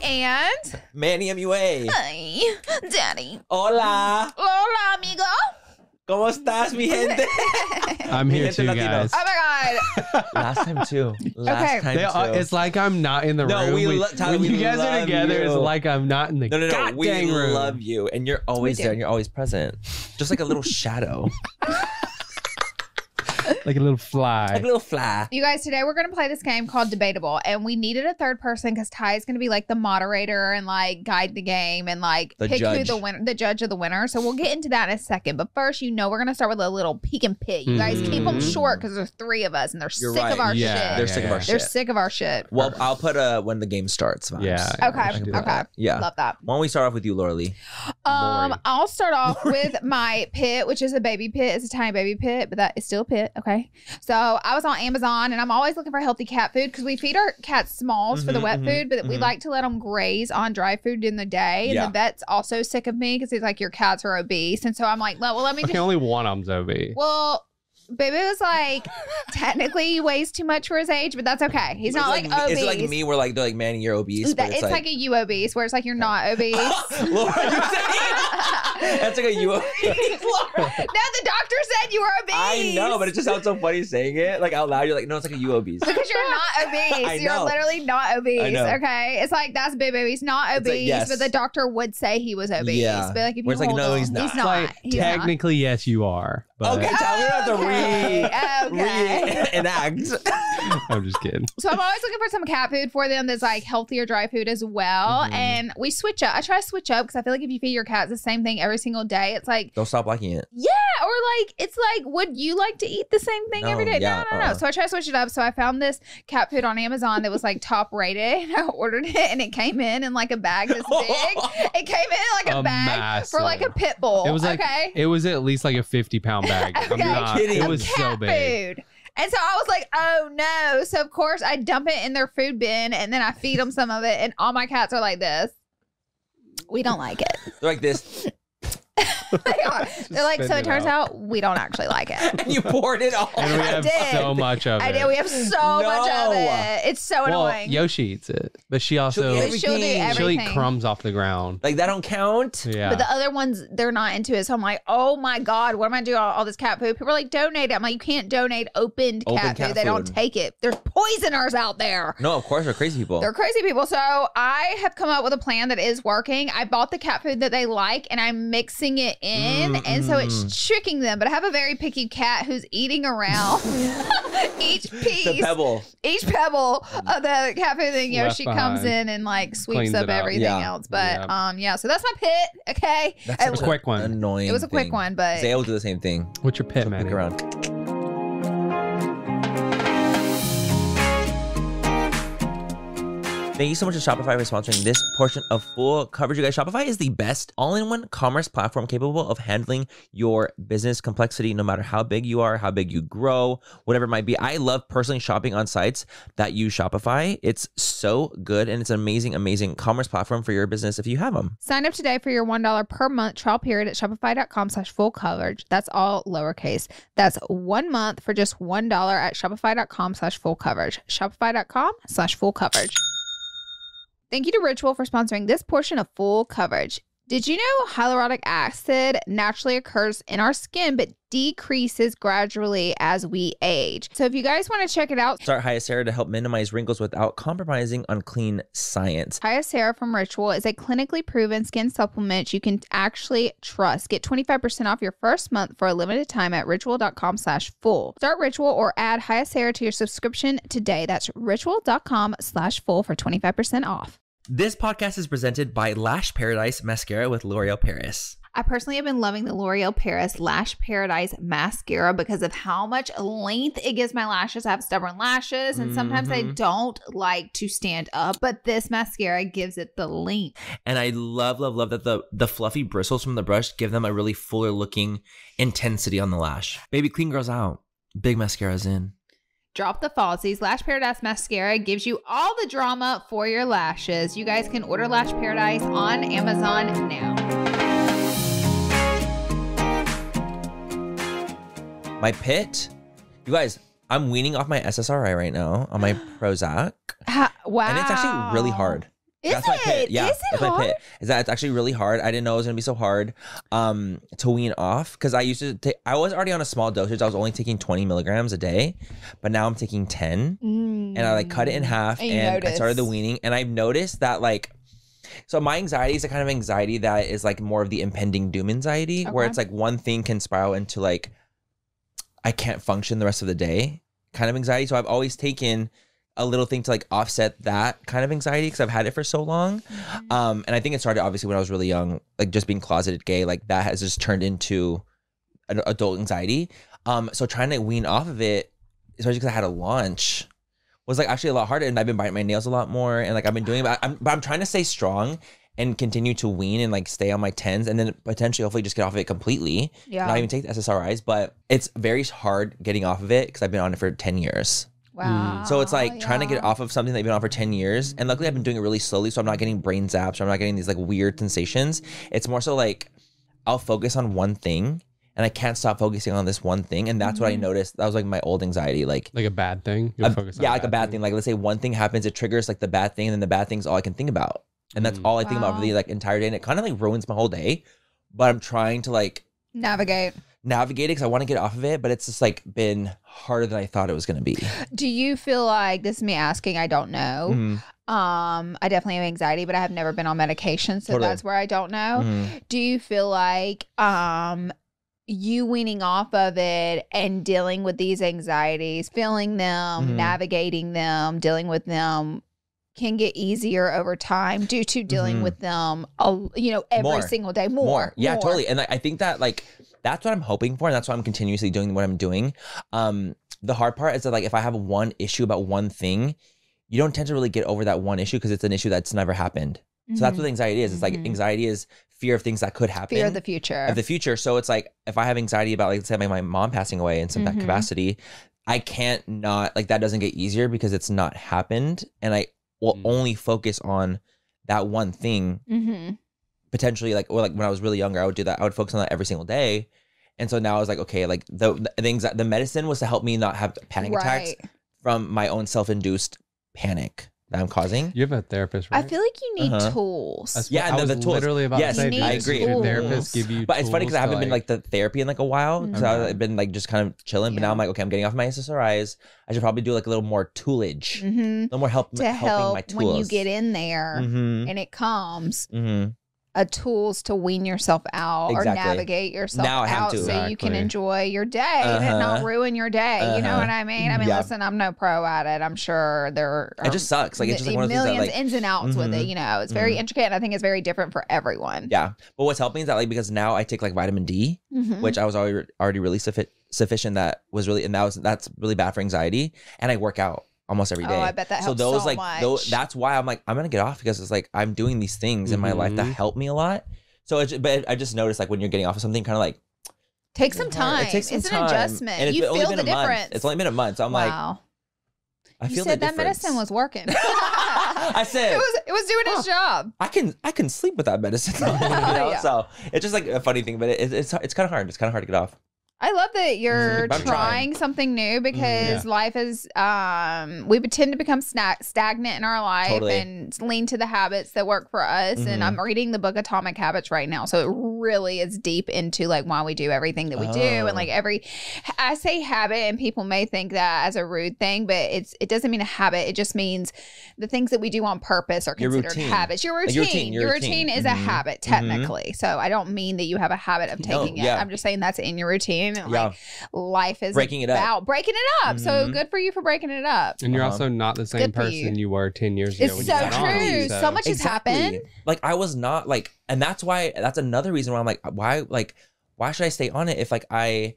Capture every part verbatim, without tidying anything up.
Manny and... Manny M U A. Hi, Daddy. Hola. Hola, amigo. ¿Cómo estás, mi gente? I'm here mi gente too, Latinos. Guys. Oh my god! Last time too. Last okay. time they too. Are, it's like I'm not in the no, room. We we, Tyler, when we you guys are together, you. It's like I'm not in the no, no, no, goddamn we room. We love you, and you're always there, and you're always present, just like a little shadow, like a little fly, like a little fly. You guys, today we're gonna play this game called Debatable, and we needed a third person because Ty is gonna be like the moderator and like guide the game and like the pick judge. Who the winner, the judge of the winner. So we'll get into that in a second. But first, you know, we're gonna start with a little peek and pit. You guys mm-hmm. keep them short because there's three of us, and they're You're sick right. of our yeah, shit. They're yeah, sick yeah. of our shit. They're sick of our shit. Well, I'll put a when the game starts. Vibes. Yeah. Okay. Okay. That. Yeah. Love that. Why don't we start off with you, Laura Lee? Um, Lori. I'll start off Lori. with my pit, which is a baby pit. It's a tiny baby pit, but that is still a pit. Okay. So I was on Amazon, and I'm always looking for healthy cat food because we feed our cats smalls mm-hmm, for the wet mm-hmm, food, but mm-hmm. we like to let them graze on dry food in the day. And yeah. the vet's also sick of me because he's like, your cats are obese. And so I'm like, well, let me okay, just... only one of them's obese. Well... Baby was like, technically he weighs too much for his age, but that's okay. He's it's not like, like obese. It's like me where like, they're like, Manny, you're obese. But it's, it's like, like a you obese where it's like, you're okay. not obese. Laura, you said that's like a you obese, Laura. No, the doctor said you were obese. I know, but it just sounds so funny saying it. Like out loud, you're like, no, it's like a you obese. Because you're not obese. I you're know. Literally not obese, I know. Okay? It's like, that's baby. He's not obese, like, yes. but the doctor would say he was obese. Yeah. But like, if you hold like, no, him, he's not. He's not. Like, he's technically, not. Yes, you are. But... Okay, tell me about the real. Okay. Reenact. I'm just kidding. So I'm always looking for some cat food for them that's like healthier dry food as well. Mm-hmm. And we switch up. I try to switch up because I feel like if you feed your cats the same thing every single day, it's like they'll stop liking it. Yeah, or like it's like, would you like to eat the same thing no, every day? Yeah, no, no, no. Uh, so I try to switch it up. So I found this cat food on Amazon that was like top rated. I ordered it, and it came in in like a bag this big. It came in like a, a bag massive. For like a pit bull. It was like, okay, it was at least like a fifty pound bag. Okay. I'm not Kidding. It was so big. Food. And so I was like, oh no. So of course I dump it in their food bin, and then I feed them some of it, and all my cats are like this. We don't like it. They're like this. They are. They're like, so it, it turns out. out we don't actually like it. And you poured it all. And we have I did. so much of it. I did. We have so no. much of it. It's so well, annoying. Yoshi eats it, but she also she'll, she'll do everything. She'll eat crumbs off the ground. Like that don't count. Yeah. But the other ones, they're not into it. So I'm like, oh my god, what am I doing? All, all this cat food. People are like, donate it. I'm like, you can't donate opened Open cat, cat food. They don't take it. There's poisoners out there. No, of course they're crazy people. They're crazy people. So I have come up with a plan that is working. I bought the cat food that they like, and I'm mixing it in mm, and mm. so it's tricking them, but I have a very picky cat who's eating around each piece the pebble each pebble of the cat food thing. You know, she comes in and like sweeps up everything yeah. else but yeah. um yeah so that's my pit. Okay, that's I, a quick one. Annoying it was a thing. Quick one, but they all do the same thing. What's your pit, so man? Around Thank you so much to Shopify for sponsoring this portion of Full Coverage. You guys, Shopify is the best all-in-one commerce platform capable of handling your business complexity, no matter how big you are, how big you grow, whatever it might be. I love personally shopping on sites that use Shopify. It's so good, and it's an amazing, amazing commerce platform for your business if you have them. Sign up today for your one dollar per month trial period at shopify.com slash full coverage. That's all lowercase. That's one month for just one dollar at shopify.com slash full coverage. Shopify.com slash full coverage. Thank you to Ritual for sponsoring this portion of Full Coverage. Did you know hyaluronic acid naturally occurs in our skin, but decreases gradually as we age? So if you guys want to check it out, start Hyacera to help minimize wrinkles without compromising on clean science. Hyacera from Ritual is a clinically proven skin supplement you can actually trust. Get twenty-five percent off your first month for a limited time at ritual.com slash full. Start Ritual or add Hyacera to your subscription today. That's ritual.com slash full for twenty-five percent off. This podcast is presented by Lash Paradise Mascara with L'Oreal Paris. I personally have been loving the L'Oreal Paris Lash Paradise Mascara because of how much length it gives my lashes. I have stubborn lashes, and sometimes mm-hmm. I don't like to stand up, but this mascara gives it the length. And I love, love, love that the, the fluffy bristles from the brush give them a really fuller looking intensity on the lash. Baby, clean girls out. Big mascara's in. Drop the falsies. Lash Paradise Mascara gives you all the drama for your lashes. You guys can order Lash Paradise on Amazon now. My pit? You guys, I'm weaning off my S S R I right now on my Prozac. Wow. And it's actually really hard. Is that's it? My pit. Yeah, is it that's hard? My pit. Is that it's actually really hard. I didn't know it was gonna be so hard um, to wean off because I used to take. I was already on a small dosage. I was only taking twenty milligrams a day, but now I'm taking ten, mm. and I like cut it in half, and, and I started the weaning. And I've noticed that like, so my anxiety is a kind of anxiety that is like more of the impending doom anxiety, okay. where it's like one thing can spiral into like, I can't function the rest of the day kind of anxiety. So I've always taken a little thing to like offset that kind of anxiety because I've had it for so long. Mm-hmm. Um, and I think it started obviously when I was really young, like just being closeted gay, like that has just turned into an adult anxiety. Um, so trying to wean off of it, especially because I had a launch, was like actually a lot harder, and I've been biting my nails a lot more, and like I've been doing it, I'm, but I'm trying to stay strong and continue to wean and like stay on my tens, and then potentially hopefully just get off of it completely. Yeah. Not even take the S S R Is, but it's very hard getting off of it because I've been on it for ten years. Wow. So it's like oh, trying yeah. to get off of something that I've been on for ten years. And luckily I've been doing it really slowly, so I'm not getting brain zaps or I'm not getting these like weird sensations. It's more so like I'll focus on one thing and I can't stop focusing on this one thing. And that's mm-hmm. what I noticed. That was like my old anxiety. Like like a bad thing? You'll a, focus on yeah, a like bad a bad thing. thing. Like let's say one thing happens, it triggers like the bad thing, and then the bad thing's all I can think about. And that's mm. all I think wow. about for the like entire day. And it kind of like ruins my whole day. But I'm trying to like navigate. Navigate it because I want to get off of it, but it's just like been harder than I thought it was going to be. Do you feel like, this is me asking, I don't know. Mm-hmm. Um, I definitely have anxiety, but I have never been on medication, so totally. That's where I don't know. Mm-hmm. Do you feel like um, you weaning off of it and dealing with these anxieties, feeling them, mm-hmm. navigating them, dealing with them, can get easier over time due to dealing mm-hmm. with them, you know, every more. Single day more? more. Yeah, more. Totally. And like, I think that like, that's what I'm hoping for, and that's why I'm continuously doing what I'm doing. Um, the hard part is that, like, if I have one issue about one thing, you don't tend to really get over that one issue because it's an issue that's never happened. Mm-hmm. So that's what anxiety is. It's mm-hmm. like anxiety is fear of things that could happen. Fear of the future. Of the future. So it's like if I have anxiety about, like, let's say my, my mom passing away in some mm-hmm. that capacity, I can't not, like, that doesn't get easier because it's not happened, and I will mm-hmm. only focus on that one thing. Mm-hmm. Potentially, like, or like when I was really younger, I would do that. I would focus on that every single day. And so now I was like, okay, like the, the things that the medicine was to help me not have panic right. attacks from my own self-induced panic that I'm causing. You have a therapist, right? I feel like you need uh-huh. tools. That's yeah, I no, was the tools. Literally about yes, to say, I agree. Your therapist give you but tools it's funny because I haven't like... been like the therapy in like a while. Mm-hmm. So I've been like just kind of chilling. Yeah. But now I'm like, okay, I'm getting off my S S R Is. I should probably do like a little more toolage, mm-hmm. a little more help to help my tools. When you get in there mm-hmm. and it comes. Mm-hmm. A tools to wean yourself out exactly. or navigate yourself now out to. So exactly. you can enjoy your day uh-huh. and not ruin your day. Uh-huh. You know what I mean? I mean, yeah. listen, I'm no pro at it. I'm sure there are. It just sucks. Like, it's just like one of those things that, like, ins and outs mm-hmm. with it. You know, it's very mm-hmm. intricate, and I think it's very different for everyone. Yeah. But what's helping is that, like, because now I take like vitamin D, mm-hmm. which I was already already really suffi sufficient. That was really, and that was, that's really bad for anxiety. And I work out almost every day. Oh, I bet that helps so those so like much. Those, that's why I'm like, I'm gonna get off because it's like I'm doing these things mm-hmm. in my life that help me a lot. So, it's, but I just noticed like when you're getting off of something, kind of like take some time. It takes some it's time. An adjustment. And it's you feel the difference. Month. It's only been a month. So I'm wow. like, I you feel said that difference. Medicine was working. I said it was it was doing huh, its job. I can I can sleep without medicine. You know? Yeah. So it's just like a funny thing, but it, it's it's kind of hard. It's kind of hard to get off. I love that you're trying, trying something new because mm, yeah. life is, um, we tend to become snack, stagnant in our life totally. And lean to the habits that work for us. Mm-hmm. And I'm reading the book Atomic Habits right now. So it really is deep into like why we do everything that we oh. do. And like every, I say habit and people may think that as a rude thing, but it's it doesn't mean a habit. It just means the things that we do on purpose are considered your routine. habits. Your routine, like your routine, your your routine. routine is mm-hmm. a habit technically. Mm-hmm. So I don't mean that you have a habit of taking no, yeah. it. I'm just saying that's in your routine. And yeah. like life is breaking it about up. breaking it up. Mm-hmm. So good for you for breaking it up. And you're uh-huh. also not the same good person you. you were ten years ago. It's when so you true. On, so. so much exactly. has happened. Like I was not like, and that's why, that's another reason why I'm like, why, like, why should I stay on it? If like, I,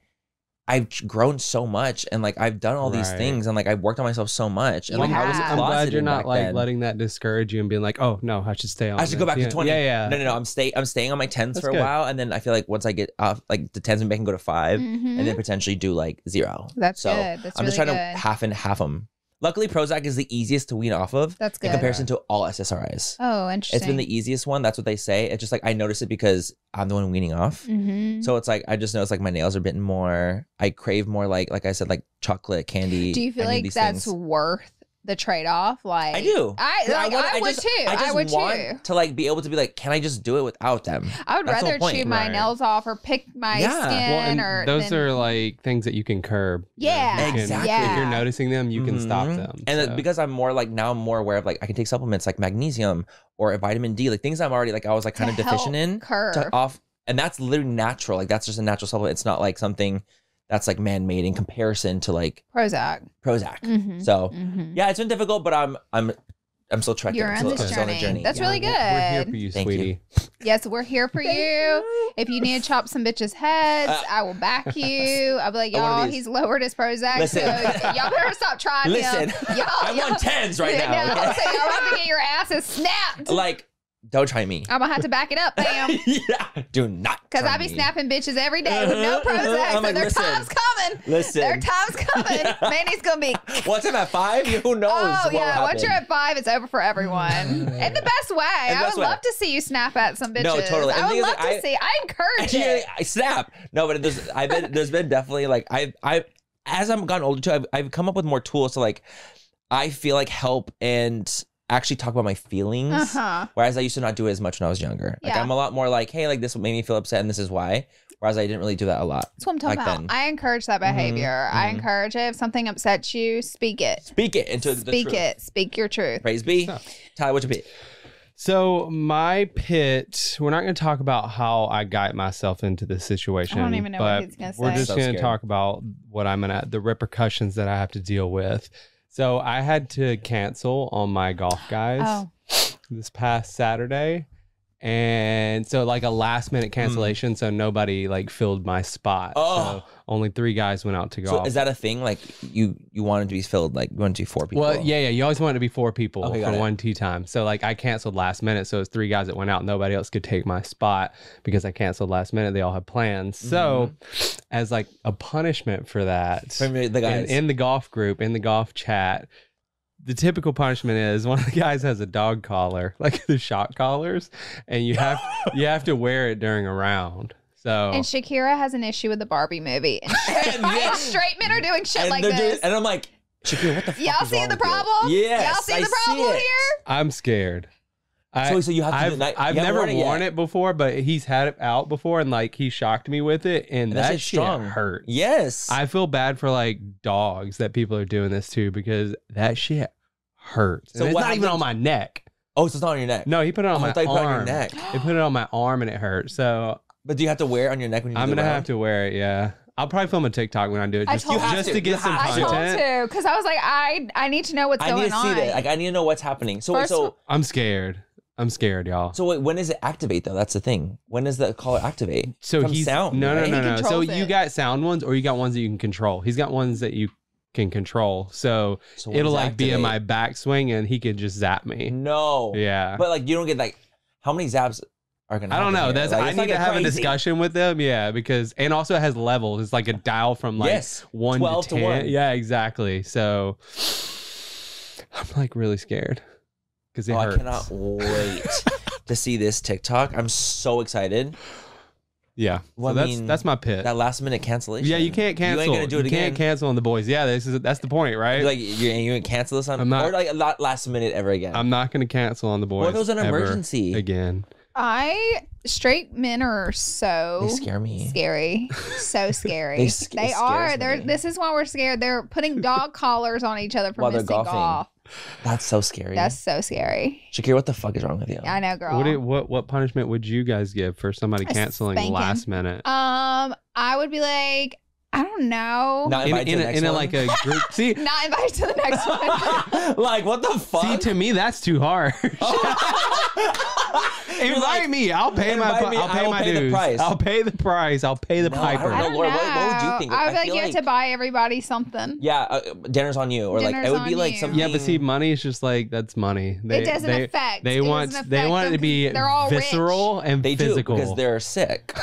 I've grown so much and like, I've done all right. these things and like, I've worked on myself so much. And you like, have. I was I'm glad you're not like then. letting that discourage you and being like, oh no, I should stay on. I should this. go back yeah. to twenty. Yeah, yeah. No, no, no. I'm stay. I'm staying on my tens That's for a good. while. And then I feel like once I get off like the tens and back and go to five mm-hmm. and then potentially do like zero. That's so good. That's I'm really just trying good. to half and half them. Luckily, Prozac is the easiest to wean off of That's good. in comparison to all S S R Is. Oh, interesting. It's been the easiest one. That's what they say. It's just like I notice it because I'm the one weaning off. Mm-hmm. So it's like I just notice like my nails are bitten more. I crave more like like I said like chocolate, candy. Do you feel like that's things. worth the trade-off? Like I do. I like, I, wanna, I, I would just, too. I, just I would want too. To like be able to be like, can I just do it without them? I would That's rather point, chew my right. nails off or pick my yeah. skin well, or those than... are like things that you can curb. Yeah. You know, you exactly. Can, yeah. If you're noticing them, you can mm-hmm. stop them. And so. Because I'm more like now I'm more aware of like I can take supplements like magnesium or vitamin D, like things I'm already like I was like kind to of deficient in. Curb. To off and that's literally natural. Like that's just a natural supplement. It's not like something that's like man-made in comparison to like Prozac. Prozac. Mm-hmm. So mm-hmm. yeah, it's been difficult, but I'm I'm I'm still trekking. You're on, this still, journey. on journey. That's yeah. really good. We're here for you, Thank sweetie. You. Yes, we're here for you. you. If you need to chop some bitches' heads, uh, I will back you. I'll be like, y'all, he's lowered his Prozac. Listen. So y'all better stop trying Listen, him. I'm on tens right now. No, okay? So y'all have to get your asses snapped. Like. Don't try me. I'm gonna have to back it up, fam. yeah, do not. Because I be me. snapping bitches every day with no Prozac. Like, their listen, time's coming. Listen, their time's coming. Yeah. Manny's gonna be. Once I'm at five, who knows? Oh yeah, once you're at five, it's over for everyone. In the best way. The I best would way. love to see you snap at some bitches. No, totally. I, I would love like, to I, see. I encourage it. I snap. No, but there's, I've been, there's been definitely like I, I, as I've gotten older too, I've, I've come up with more tools to like, I feel like help and. Actually talk about my feelings, uh-huh. whereas I used to not do it as much when I was younger. Like yeah. I'm a lot more like, hey, like this made me feel upset and this is why, whereas I didn't really do that a lot. That's what I'm talking about. Then. I encourage that behavior. Mm-hmm. I encourage it. If something upsets you, speak it. Speak it into speak the truth. Speak it. Speak your truth. Praise be. Oh. Ty, what's your pit? So my pit, we're not going to talk about how I got myself into this situation. I don't even know what he's going to say. We're just so going to talk about what I'm going to, the repercussions that I have to deal with. So I had to cancel on my golf guys oh. this past Saturday. And so like a last minute cancellation. Mm. So nobody like filled my spot. Oh. So only three guys went out to golf. So is that a thing? Like you, you wanted to be filled, like you wanted to be four people. Well, yeah, yeah. You always wanted to be four people okay, for one tee time. So like I canceled last minute. So it was three guys that went out. Nobody else could take my spot because I canceled last minute. They all had plans. Mm-hmm. So as like a punishment for that, for me, the guys. In, in the golf group, in the golf chat, the typical punishment is one of the guys has a dog collar, like the shot collars, and you have you have to wear it during a round. So and Shakira has an issue with the Barbie movie, and, and, and straight men are doing shit like this. Doing, and I'm like, Shakira, what the fuck? Y'all see the problem? Yeah, y'all see I the problem see here. I'm scared. I, so, so you have to I've, do that. I've never worn, it, worn it before, but he's had it out before, and like he shocked me with it, and, and that shit strong. hurts. Yes, I feel bad for like dogs that people are doing this to because that shit hurts. So it's not even on my neck. Oh, so it's not on your neck. No, he put it on oh, my arm. Put it on your neck. He put it on my arm, and it hurt. So, but do you have to wear it on your neck when you? I'm do gonna have to wear it. Yeah. I'll probably film a TikTok when I do it just, to, just to, to get some content. I told to because I was like, I I need to know what's I going on. I need to see that. Like, I need to know what's happening. So First, so I'm scared. I'm scared, y'all. So wait, when does it activate though? That's the thing. When does the collar activate? So From he's sound. No, right? no, no, no. So it. you got sound ones, or you got ones that you can control. He's got ones that you can control. So, so it'll like activate? be in my backswing, and he could just zap me. No. Yeah. But like you don't get like how many zaps. Are gonna I don't know. That's like, I need to have crazy. a discussion with them. Yeah, because and also it has levels. It's like a dial from like yes, one twelve to, to one. Yeah, exactly. So I'm like really scared because it oh, hurts. I cannot wait to see this TikTok. I'm so excited. Yeah, well, so that's mean, that's my pit. That last minute cancellation. Yeah, you can't cancel. You ain't gonna do it you again. Can't cancel on the boys. Yeah, this is that's the point, right? You're like you you ain't cancel this on. I'm not or like not last minute ever again. I'm not gonna cancel on the boys. What if it was an emergency again? I straight men are so they scare me. Scary, so scary. they sc they are. They're, this is why we're scared. They're putting dog collars on each other for While missing golf. That's so scary. That's so scary. Shakira, what the fuck is wrong with you? I know, girl. What what, what punishment would you guys give for somebody canceling last minute? Um, I would be like. I don't know. Not invited in, to the next in, one. In like a group. See, not invited to the next one. Like what the fuck? See, to me that's too hard. Oh. Invite like, me. I'll pay my. Me, I'll pay my pay dues. The price. I'll pay the price. I'll pay the no, piper. I don't know. Laura, what, what would you think? I would I like you like, have to buy everybody something. Yeah, uh, dinner's on you, or dinner's like it would be like you. something. Yeah, but see, money is just like that's money. They, it doesn't they, affect. They it want. Affect they want it to be visceral rich. and they physical do, because they're sick.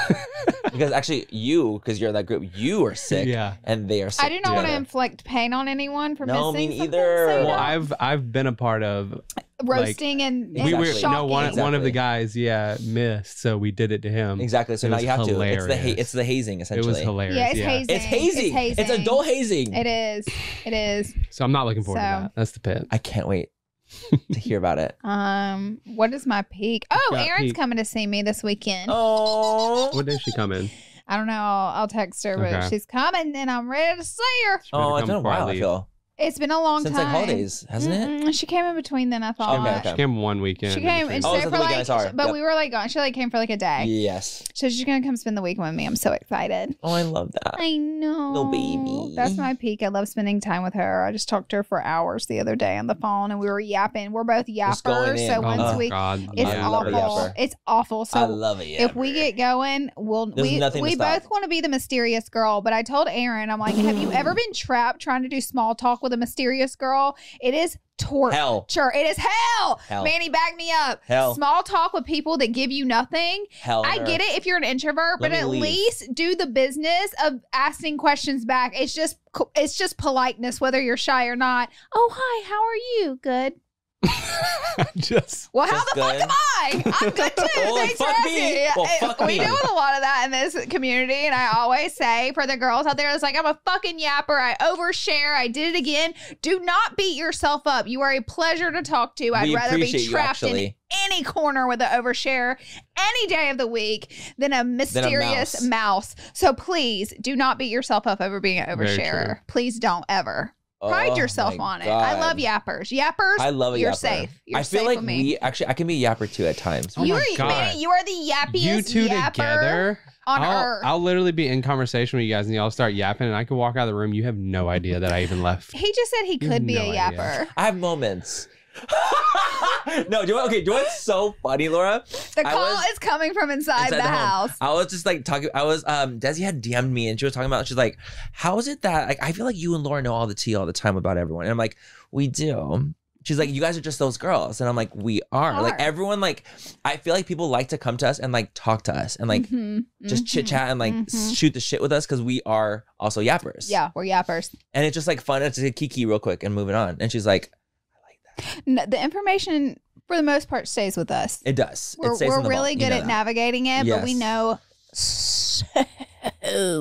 Because actually, you because you're that group, you are. sick yeah and they are sick I do not together. want to inflict pain on anyone for no, missing me either. So well, I've I've been a part of roasting like, and, and we were shocking. no one exactly. one of the guys yeah missed, so we did it to him. Exactly. So it now you have hilarious. to. It's the ha it's the hazing essentially. It was hilarious. Yeah, it's, yeah. Hazing. it's hazing. It's hazing. It's adult hazing. It is. It is. So I'm not looking forward so. to that. That's the pit. I can't wait to hear about it. Um, what is my peak? Oh, Erin's peak. coming to see me this weekend. Oh, what day is she coming? I don't know. I'll, I'll text her, but okay. she's coming, and I'm ready to see her. Oh, it's been a while. I feel. It's been a long Since, time. Since like holidays, hasn't mm-mm. it? She came in between then, I thought. Okay, okay. She came one weekend. She came and stayed oh, for like, yep. but we were like gone. She like came for like a day. Yes. So she's going to come spend the weekend with me. I'm so excited. Oh, I love that. I know. Little baby. That's my peak. I love spending time with her. I just talked to her for hours the other day on the phone and we were yapping. We're both yappers. So oh once we, God. it's yeah, awful. It's awful. So I love it. If we get going, we'll, There's we, we both want to be the mysterious girl, but I told Erin, I'm like, have you ever been trapped trying to do small talk with a mysterious girl? It is torture. Hell. It is hell. hell. Manny, back me up. Hell. Small talk with people that give you nothing. Hell I get it if you're an introvert, Let but at leave. least do the business of asking questions back. It's just, it's just politeness, whether you're shy or not. Oh, hi, how are you? Good. just well, how just the good. fuck am I? I'm good too. well, Thanks for asking. Well, we me. do a lot of that in this community, and I always say for the girls out there, it's like I'm a fucking yapper. I overshare. I did it again. Do not beat yourself up. You are a pleasure to talk to. I'd we rather be trapped you, in any corner with an overshare any day of the week than a mysterious than a mouse. mouse. So please do not beat yourself up over being an oversharer. Please don't ever. Pride oh yourself on God. it. I love yappers. Yappers, I love a you're yapper. safe. You're I feel safe like with me. we actually, I can be a yapper too at times. Oh you, my are, God. Man, you are the yappiest you two yapper together on I'll, earth. I'll literally be in conversation with you guys and y'all start yapping and I can walk out of the room. You have no idea that I even left. He just said he could be no a yapper. Idea. I have moments. no, do you, okay, do you know what's so funny, Laura? The call was, is coming from inside, inside the, the house. I was just like talking, I was, um, Desi had D M'd me and she was talking about, she's like, how is it that, like, I feel like you and Laura know all the tea all the time about everyone. And I'm like, we do. She's like, you guys are just those girls. And I'm like, we are. are. Like everyone, like, I feel like people like to come to us and like talk to us and like mm-hmm, just mm-hmm, chit chat and like mm-hmm. shoot the shit with us because we are also yappers. Yeah, we're yappers. And it's just like fun. It's like kiki real quick and moving on. And she's like, no, the information for the most part stays with us. It does. We're, it stays we're really vault. good you know at that. navigating it, yes. but we know so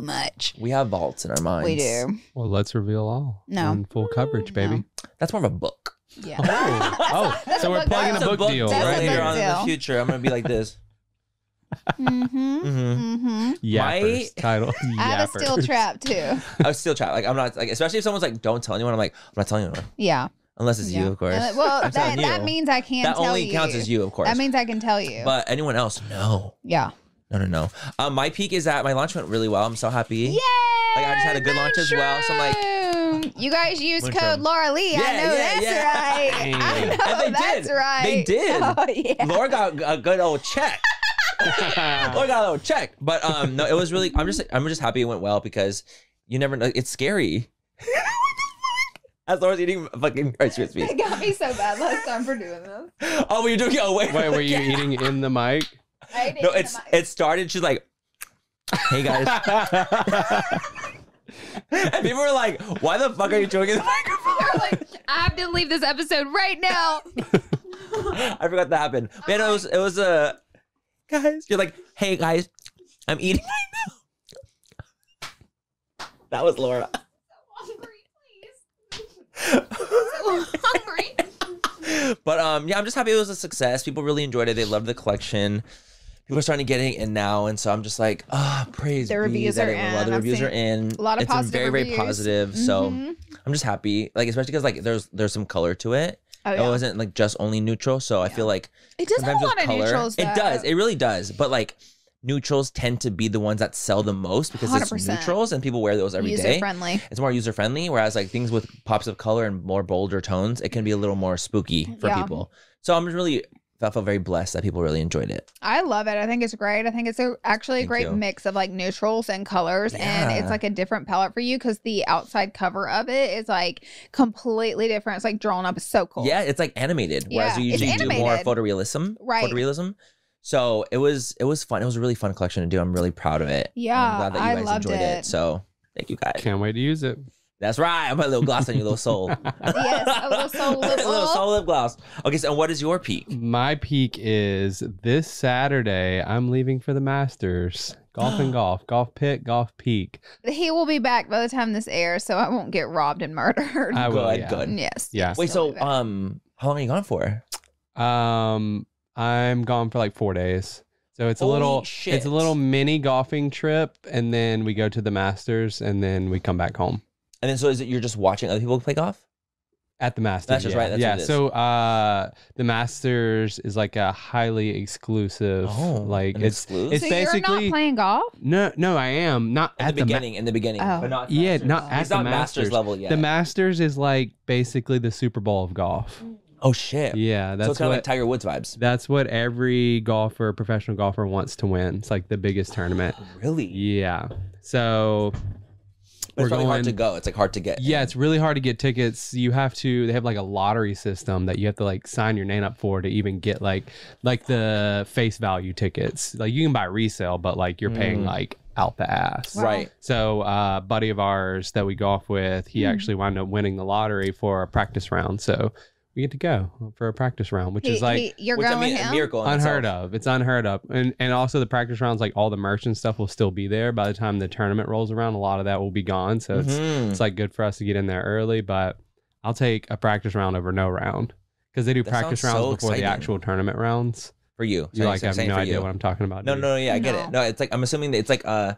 much. We have vaults in our minds. We do. Well, let's reveal all. No. In full coverage, baby. No. That's more of a book. Yeah. Oh, oh. That's so a we're plugging a book deal right later deal. on in the future. I'm going to be like this. Mm-hmm. Mm-hmm. Yeah. My title. I was still trapped too. I was still trapped. Like I'm not like, especially if someone's like, don't tell anyone. I'm like, I'm not telling anyone. Yeah. Unless it's yeah. you, of course. Uh, well, that, that means I can that tell you. That only counts as you, of course. That means I can tell you. But anyone else, no. Yeah. No, no, no. Um, my peak is that my launch went really well. I'm so happy. Yay! Like, I just had a good launch as well. So I'm like. You guys use code room. Laura Lee. Yeah, I know yeah, that's yeah. right. I know and they that's did. right. They did. Oh, yeah. Laura got a good old check. Laura got a little check. But um, no, it was really, I'm just, I'm just happy it went well because you never know. It's scary. As Laura's eating fucking Rice Krispies. It got me so bad last time for doing this. Oh, were you doing it? Oh, wait. Wait, were you yeah. eating in the mic? I ate no, it's, the mic. It started, she's like, hey guys. And people were like, why the fuck are you chewing in the microphone? They were like, I have to leave this episode right now. I forgot that happened. Oh Man, it was, it was uh, guys, you're like, hey guys, I'm eating right now. That was Laura. So hungry. But um yeah, I'm just happy it was a success. People really enjoyed it. They loved the collection. People are starting to get it in now, and so I'm just like, ah, oh, praise the reviews be are in. Well, the I've reviews are in. A lot of it's positive very reviews. very positive. Mm-hmm. So I'm just happy, like especially because like there's there's some color to it. Oh, yeah. It wasn't like just only neutral. So yeah. I feel like it does have a lot of color. neutrals. Though. It does. It really does. But like. Neutrals tend to be the ones that sell the most because one hundred percent. It's neutrals and people wear those every user day. User friendly. It's more user friendly, whereas like things with pops of color and more bolder tones, it can be a little more spooky for yeah. people. So I'm really, I felt very blessed that people really enjoyed it. I love it. I think it's great. I think it's a, actually a Thank great you. mix of like neutrals and colors, yeah. and it's like a different palette for you because the outside cover of it is like completely different. It's like drawn up. It's so cool. Yeah, it's like animated, whereas yeah, you usually do more photorealism. Right. Photorealism. So it was it was fun. It was a really fun collection to do. I'm really proud of it. Yeah, I'm glad that you I guys loved enjoyed it. it. So thank you guys. Can't wait to use it. That's right. I put a little gloss on your little soul. Yes, a little soul lip gloss. A little soul lip gloss. Okay, so what is your peak? My peak is this Saturday. I'm leaving for the Masters. Golf and golf. Golf pit, golf peak. He will be back by the time this airs, so I won't get robbed and murdered. I will, good, yeah. good. Yes. Yeah. Wait, so um, how long are you gone for? Um, I'm gone for like four days. So it's Holy a little, shit. it's a little mini golfing trip, and then we go to the Masters, and then we come back home. And then, so is it you're just watching other people play golf? At the Masters. That's just yeah. right. That's yeah. What it is. So uh, the Masters is like a highly exclusive. Oh, like it's exclusive? it's so basically you're not playing golf. No, no, I am not in at the beginning. The in the beginning, oh. but not yeah, masters. not at it's the not masters. masters level yet. The Masters is like basically the Super Bowl of golf. Oh shit! Yeah, that's so it's kind what, of like Tiger Woods vibes. That's what every golfer, professional golfer, wants to win. It's like the biggest tournament. Really? Yeah. So. We're it's really hard to go. It's like hard to get. Yeah, it's really hard to get tickets. You have to. They have like a lottery system that you have to like sign your name up for to even get like like the face value tickets. Like you can buy resale, but like you're paying mm. like out the ass. Wow. Right. So uh, a buddy of ours that we golf with, he mm. actually wound up winning the lottery for a practice round. So we get to go for a practice round, which he, is like he, you're which, going I mean, a miracle unheard itself. of. It's unheard of. And and also the practice rounds, like all the merch and stuff will still be there. By the time the tournament rolls around, a lot of that will be gone. So mm-hmm. it's it's like good for us to get in there early, but I'll take a practice round over no round. Because they do that practice rounds so before exciting. the actual tournament rounds. For you. You like I have no idea you. what I'm talking about. No, no, no, yeah, I get no. it. No, it's like I'm assuming that it's like uh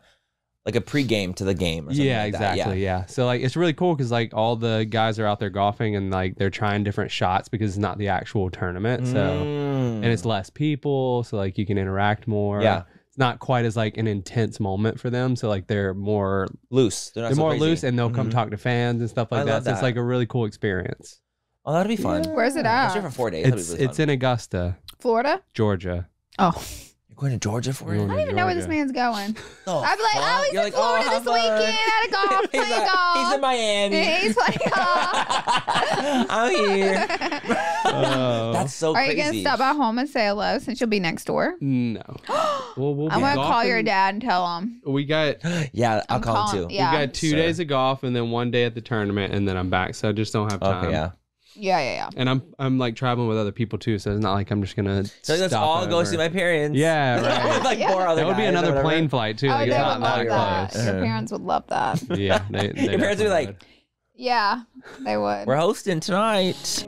like a pregame to the game or something yeah, like exactly, that. Yeah, exactly, yeah. So, like, it's really cool because, like, all the guys are out there golfing and, like, they're trying different shots because it's not the actual tournament. So, mm. and it's less people. So, like, you can interact more. Yeah. It's not quite as, like, an intense moment for them. So, like, they're more loose. They're, not they're so more crazy. loose and they'll mm-hmm. come talk to fans and stuff like I that. So, that. it's, like, a really cool experience. Oh, that'd be fun. Yeah. Where's it at? It's here for four days. It's, really it's in Augusta. Florida? Georgia. Oh. Going to Georgia for you? I don't even Georgia. know where this man's going. Oh, I'd be like, oh, he's You're in like, Florida oh, this weekend at a golf, he's playing a, golf. He's in Miami. Yeah, he's playing golf. I'm here. Oh. That's so Are crazy. Are you going to stop by home and say hello since you'll be next door? No. well, we'll I'm going to call your dad and tell him. We got... Yeah, I'll I'm call calling, him too. Yeah. We got two sure. days of golf and then one day at the tournament and then I'm back. So I just don't have time. Okay, yeah. Yeah, yeah, yeah. And I'm I'm like traveling with other people too, so it's not like I'm just gonna. So let's all go see my parents. Yeah, right. like yeah. four other. That would be another plane flight too. Oh, like, they it's would not love that. Close. Your parents would love that. Yeah, they, they your parents would be like, would. yeah, they would. We're hosting tonight.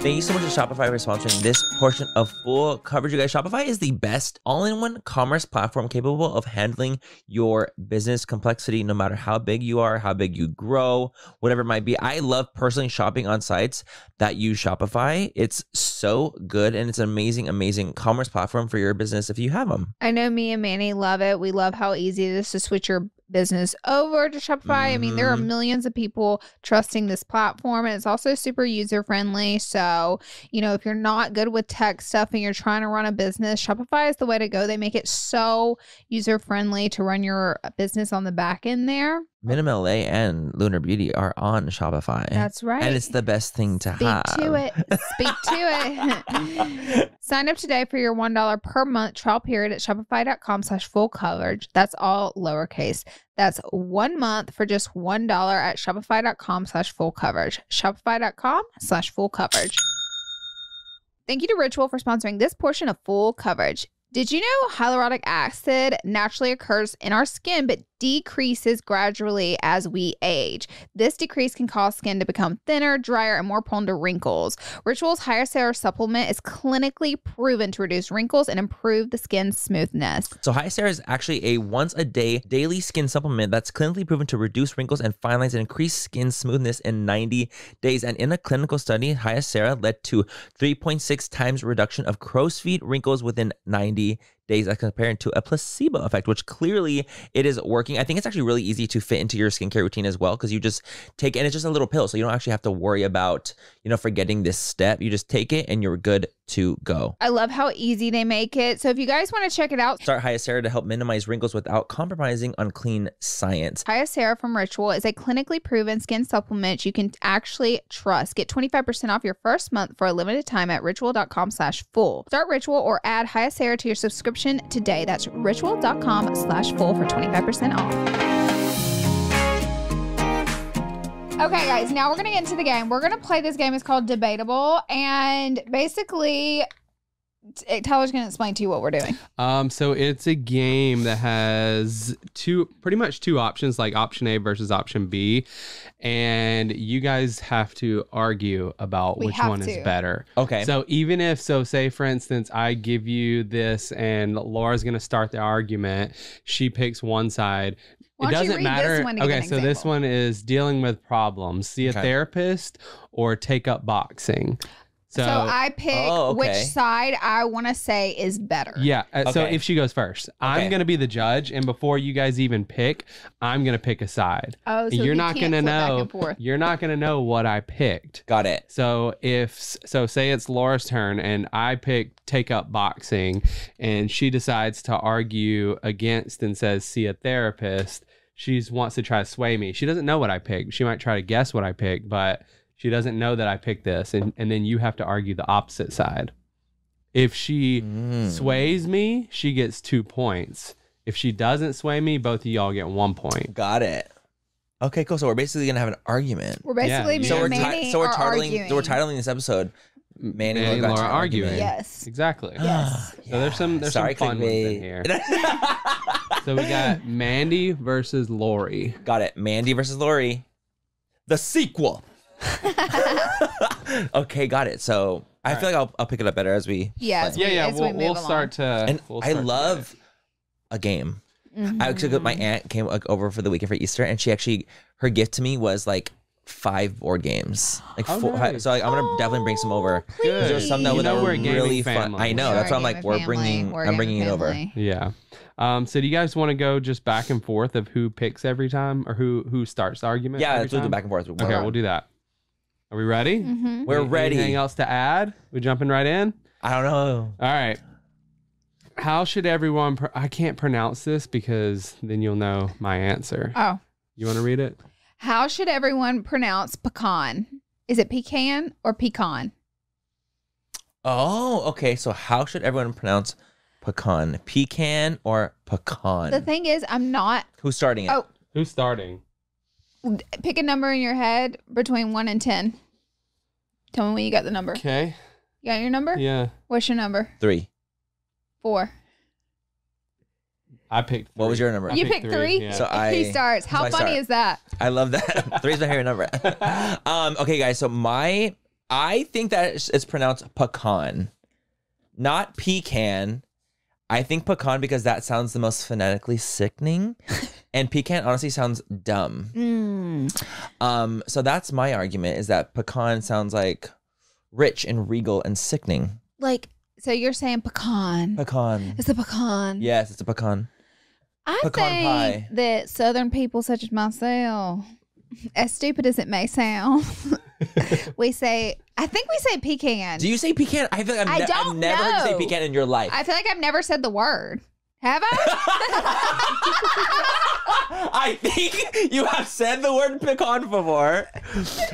Thank you so much to Shopify for sponsoring this portion of Full Coverage. You guys, Shopify is the best all-in-one commerce platform capable of handling your business complexity, no matter how big you are, how big you grow, whatever it might be. I love personally shopping on sites that use Shopify. It's so good, and it's an amazing, amazing commerce platform for your business if you have them. I know me and Manny love it. We love how easy it is to switch your business over to Shopify. Mm-hmm. I mean, there are millions of people trusting this platform, and it's also super user friendly. So, you know, if you're not good with tech stuff and you're trying to run a business, Shopify is the way to go. They make it so user friendly to run your business on the back end there. MannyMua and Lunar Beauty are on Shopify. That's right. And it's the best thing to have. Speak to it. Speak to it. Sign up today for your one dollar per month trial period at shopify.com slash full coverage. That's all lowercase. That's one month for just one dollar at shopify.com slash full coverage. Shopify.com slash full coverage. Thank you to Ritual for sponsoring this portion of Full Coverage. Did you know hyaluronic acid naturally occurs in our skin but decreases gradually as we age? This decrease can cause skin to become thinner, drier, and more prone to wrinkles. Ritual's Hyacera supplement is clinically proven to reduce wrinkles and improve the skin's smoothness. So Hyacera is actually a once-a-day daily skin supplement that's clinically proven to reduce wrinkles and fine lines and increase skin smoothness in ninety days. And in a clinical study, Hyacera led to three point six times reduction of crow's feet wrinkles within ninety days as compared to a placebo effect, which clearly it is working. I think it's actually really easy to fit into your skincare routine as well, because you just take, and it's just a little pill, so you don't actually have to worry about, you you know, forgetting this step. You just take it and you're good to go. I love how easy they make it. So if you guys want to check it out, start Hyacera to help minimize wrinkles without compromising on clean science. Hyacera from Ritual is a clinically proven skin supplement you can actually trust. Get twenty-five percent off your first month for a limited time at ritual dot com slash full. Start Ritual or add Hyacera to your subscription today. That's ritual dot com slash full for twenty-five percent off. Okay, guys, now we're going to get into the game. We're going to play this game. It's called Debatable. And basically, Tyler's going to explain to you what we're doing. Um, so it's a game that has two, pretty much two options, like option A versus option B. And you guys have to argue about which one is better. Okay. So even if, so say, for instance, I give you this and Laura's going to start the argument. She picks one side. It doesn't matter. Okay, so this one is dealing with problems. See a therapist or take up boxing. So, so I pick oh, okay. which side I want to say is better. Yeah. Uh, okay. So if she goes first, okay. I'm going to be the judge. And before you guys even pick, I'm going to pick a side. Oh, so you're not going to know. You're not going to know what I picked. Got it. So if so, say it's Laura's turn and I pick take up boxing and she decides to argue against and says, see a therapist. She wants to try to sway me. She doesn't know what I picked. She might try to guess what I picked, but she doesn't know that I picked this, and, and then you have to argue the opposite side. If she mm. sways me, she gets two points. If she doesn't sway me, both of y'all get one point. Got it. Okay, cool. So we're basically gonna have an argument. We're basically yeah. so, we're so we're titling so we're titling this episode Manny, Manny and Laura arguing. arguing. Yes, exactly. Yes. So yeah. there's some there's Sorry, some fun ones in here. So we got Mandy versus Lori. Got it. Mandy versus Lori. The sequel. Okay, got it. So I All feel right. like I'll, I'll pick it up better as we yeah as we, yeah yeah as we'll, we we'll start to and we'll start I love a game. Mm-hmm. I actually my aunt came over for the weekend for Easter, and she actually her gift to me was like five board games, like oh, four. Nice. So like, I'm gonna oh, definitely bring some over. There's some that, you know, that were really fun. I know. Sure, that's why I'm like we're family. bringing we're I'm bringing it over. Yeah. Um. So do you guys want to go just back and forth of who picks every time or who who starts the argument? Yeah, let's do the back and forth. Okay, we'll do that. Are we ready? Mm-hmm. We're ready. Anything else to add? We jumping right in? I don't know. All right. How should everyone... Pro I can't pronounce this because then you'll know my answer. Oh. You want to read it? How should everyone pronounce pecan? Is it pecan or pecan? Oh, okay. So how should everyone pronounce pecan? Pecan or pecan? The thing is, I'm not... Who's starting it? Oh. Who's starting? Pick a number in your head between one and ten. Tell me when you got the number. Okay. You got your number? Yeah. What's your number? Three. Four. I picked three. What was your number? I you picked, picked three? three? Yeah. So I, he starts. How so funny start. is that? I love that. Three's my favorite number. Um, okay, guys. So my, I think that it's, it's pronounced pecan, not pecan. I think pecan because that sounds the most phonetically sickening, and pecan honestly sounds dumb. Mm. Um, so that's my argument: is that pecan sounds like rich and regal and sickening. Like, so you're saying pecan? Pecan. It's a pecan. Yes, it's a pecan. I pecan think pie. that Southern people, such as myself, as stupid as it may sound, we say. I think we say pecan. Do you say pecan? I feel like I've, ne I've never know. heard you say pecan in your life. I feel like I've never said the word. Have I? I think you have said the word pecan before,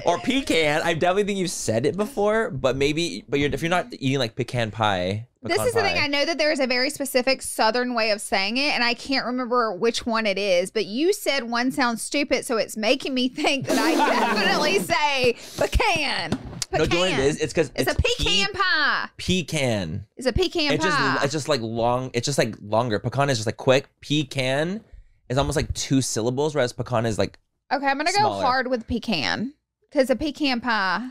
or pecan. I definitely think you've said it before, but maybe, but you're, if you're not eating like pecan pie. Pecan this is pie. the thing. I know that there is a very specific Southern way of saying it, and I can't remember which one it is, but you said one sounds stupid, so it's making me think that I definitely say pecan. Pecan. No, you know what it is? It's because it's, it's a pecan pe pie. Pecan. It's a pecan it's just, pie. It's just like long. It's just like longer. Pecan is just like quick. Pecan is almost like two syllables, whereas pecan is like. Okay, I'm gonna smaller. go hard with pecan because a pecan pie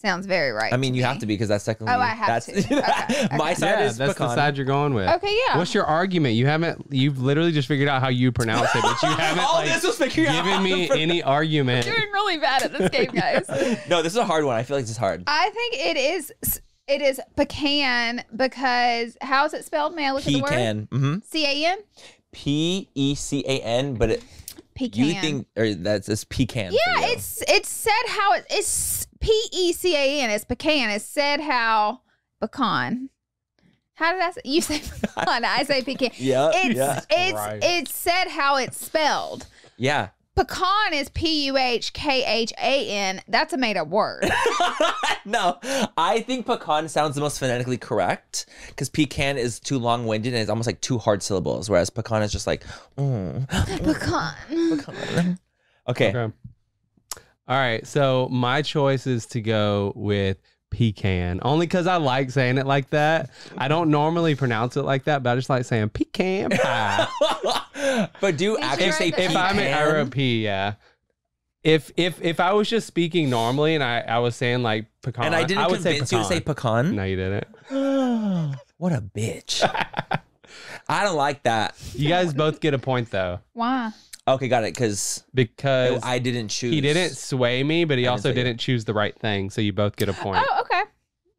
sounds very right. I mean, you me. have to be because that's technically. Oh, I have that's, to. Okay, okay. My side yeah, is that's pecan. the side you're going with. Okay, yeah. What's your argument? You haven't. You've literally just figured out how you pronounce it, but you haven't. All like, this was figuring given out me any argument. You're doing really bad at this game, guys. Yeah. No, this is a hard one. I feel like this is hard. I think it is. It is pecan because how is it spelled? May I look pecan. at the word? Pecan. Mm-hmm. C A N. P E C A N, but it. Pecan. You think or that's it's pecan? Yeah, it's it's said how it, it's. P E C A N. It's pecan. It's said how pecan. How did I say? You say pecan. I say pecan. Yeah. It's, yeah. It's, right. It's said how it's spelled. Yeah. Pecan is P U H K H A N. That's a made-up word. No, I think pecan sounds the most phonetically correct because pecan is too long-winded and it's almost like two hard syllables, whereas pecan is just like, mm, pecan. Mm, pecan. Okay. Okay. All right, so my choice is to go with pecan, only because I like saying it like that. I don't normally pronounce it like that, but I just like saying pecan pie. But do you actually say pecan? If I'm an Arab, yeah. If if if I was just speaking normally and I I was saying like pecan, and I didn't I would convince say you to say pecan. No, you didn't. What a bitch! I don't like that. You guys both get a point though. Why? Okay, got it. Because because I didn't choose. He didn't sway me, but he I also didn't, didn't choose the right thing. So you both get a point. Oh, okay.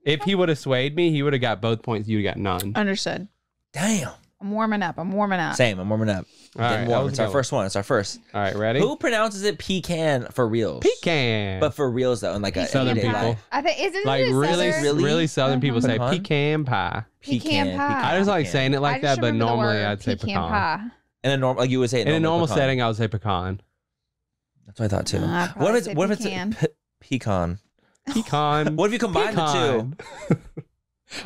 If he would have swayed me, he would have got both points. You got none. Understood. Damn. I'm warming up. I'm warming up. Same. I'm warming up. All right, warm. It's our first one. It's our first. All right, ready? Who pronounces it pecan for reals? Pecan. But for reals though, and like a southern people. Life. I think is it like it really, really, really southern people say pecan pie. Pecan, pecan pie. I just like pecan. Saying it like that, but normally I'd say pecan pie. In a normal, like you would say, in a normal, in a normal setting, I would say pecan. That's what I thought too. Uh, what if it's what if it's pecan? Pecan. What if you combine pecan. The two?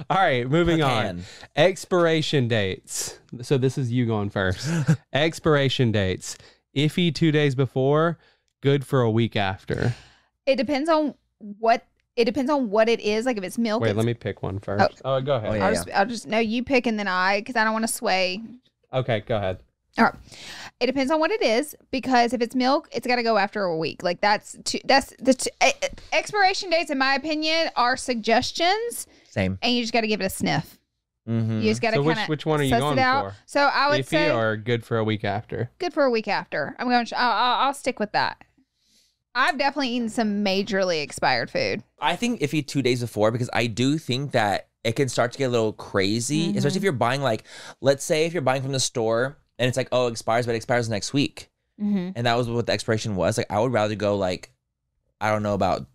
All right, moving pecan. On. Expiration dates. So this is you going first. Expiration dates. Iffy two days before, good for a week after. It depends on what. It depends on what it is. Like if it's milk. Wait, it's, let me pick one first. Oh, oh go ahead. Oh, yeah, I'll, yeah. Just, I'll just no. You pick and then I, because I don't want to sway. Okay, go ahead. All right. It depends on what it is, because if it's milk, it's got to go after a week. Like that's too, that's the too, uh, expiration dates, in my opinion, are suggestions. Same. And you just got to give it a sniff. Mm-hmm. You just got to so kind of which one are you going for? So I would Iffy say or good for a week after. Good for a week after. I'm going. To, I'll, I'll stick with that. I've definitely eaten some majorly expired food. I think iffy two days before, because I do think that it can start to get a little crazy, mm-hmm. especially if you're buying like, let's say if you're buying from the store. And it's like, oh, it expires, but it expires next week. Mm-hmm. And that was what the expiration was. Like, I would rather go like, I don't know about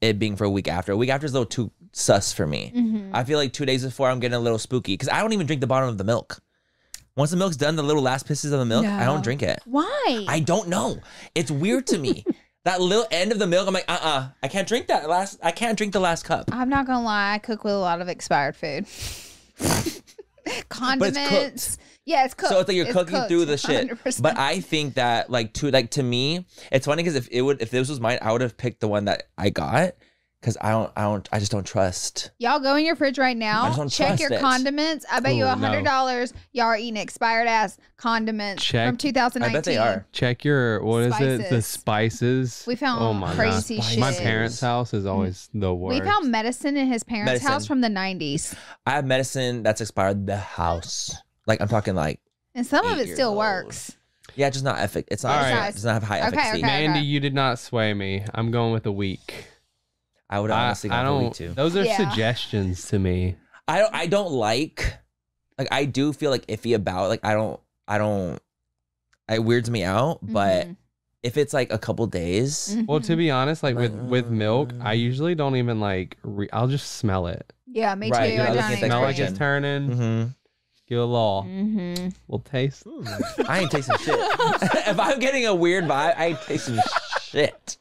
it being for a week after. A week after is a little too sus for me. Mm-hmm. I feel like two days before I'm getting a little spooky because I don't even drink the bottom of the milk. Once the milk's done, the little last pisses of the milk, no. I don't drink it. Why? I don't know. It's weird to me. That little end of the milk, I'm like, uh-uh. I can't drink that last, I can't drink the last cup. I'm not gonna lie, I cook with a lot of expired food. Condiments. Yeah, it's cooked. So it's like you're it's cooking cooked. Through the shit. one hundred percent. But I think that like to like to me, it's funny because if it would if this was mine, I would have picked the one that I got because I don't I don't I just don't trust. Y'all go in your fridge right now, check your it. Condiments. I bet Ooh, you a hundred dollars. No. Y'all are eating expired ass condiments check, from two thousand nineteen. I bet they are. Check your what is spices. It? The spices. We found oh my crazy God. Shit. My parents' house is always mm. the worst. We found medicine in his parents' medicine. House from the nineties. I have medicine that's expired the house. Like I'm talking like, and some of it still old. Works. Yeah, just not ethic. It's not. Right. It does not have high okay, efficacy. Okay, Mandy, okay. You did not sway me. I'm going with a week. I would honestly I, go I don't, with a week too. Those are yeah. suggestions to me. I don't. I don't like. Like I do feel like iffy about. Like I don't. I don't. It weirds me out. Mm-hmm. But if it's like a couple days. Well, to be honest, like with with milk, I usually don't even like. Re I'll just smell it. Yeah, me too. Right. I, I don't even smell like it's turning. Mm-hmm. Your law mm-hmm. will taste. Ooh. I ain't tasting shit. If I'm getting a weird vibe, I ain't tasting shit.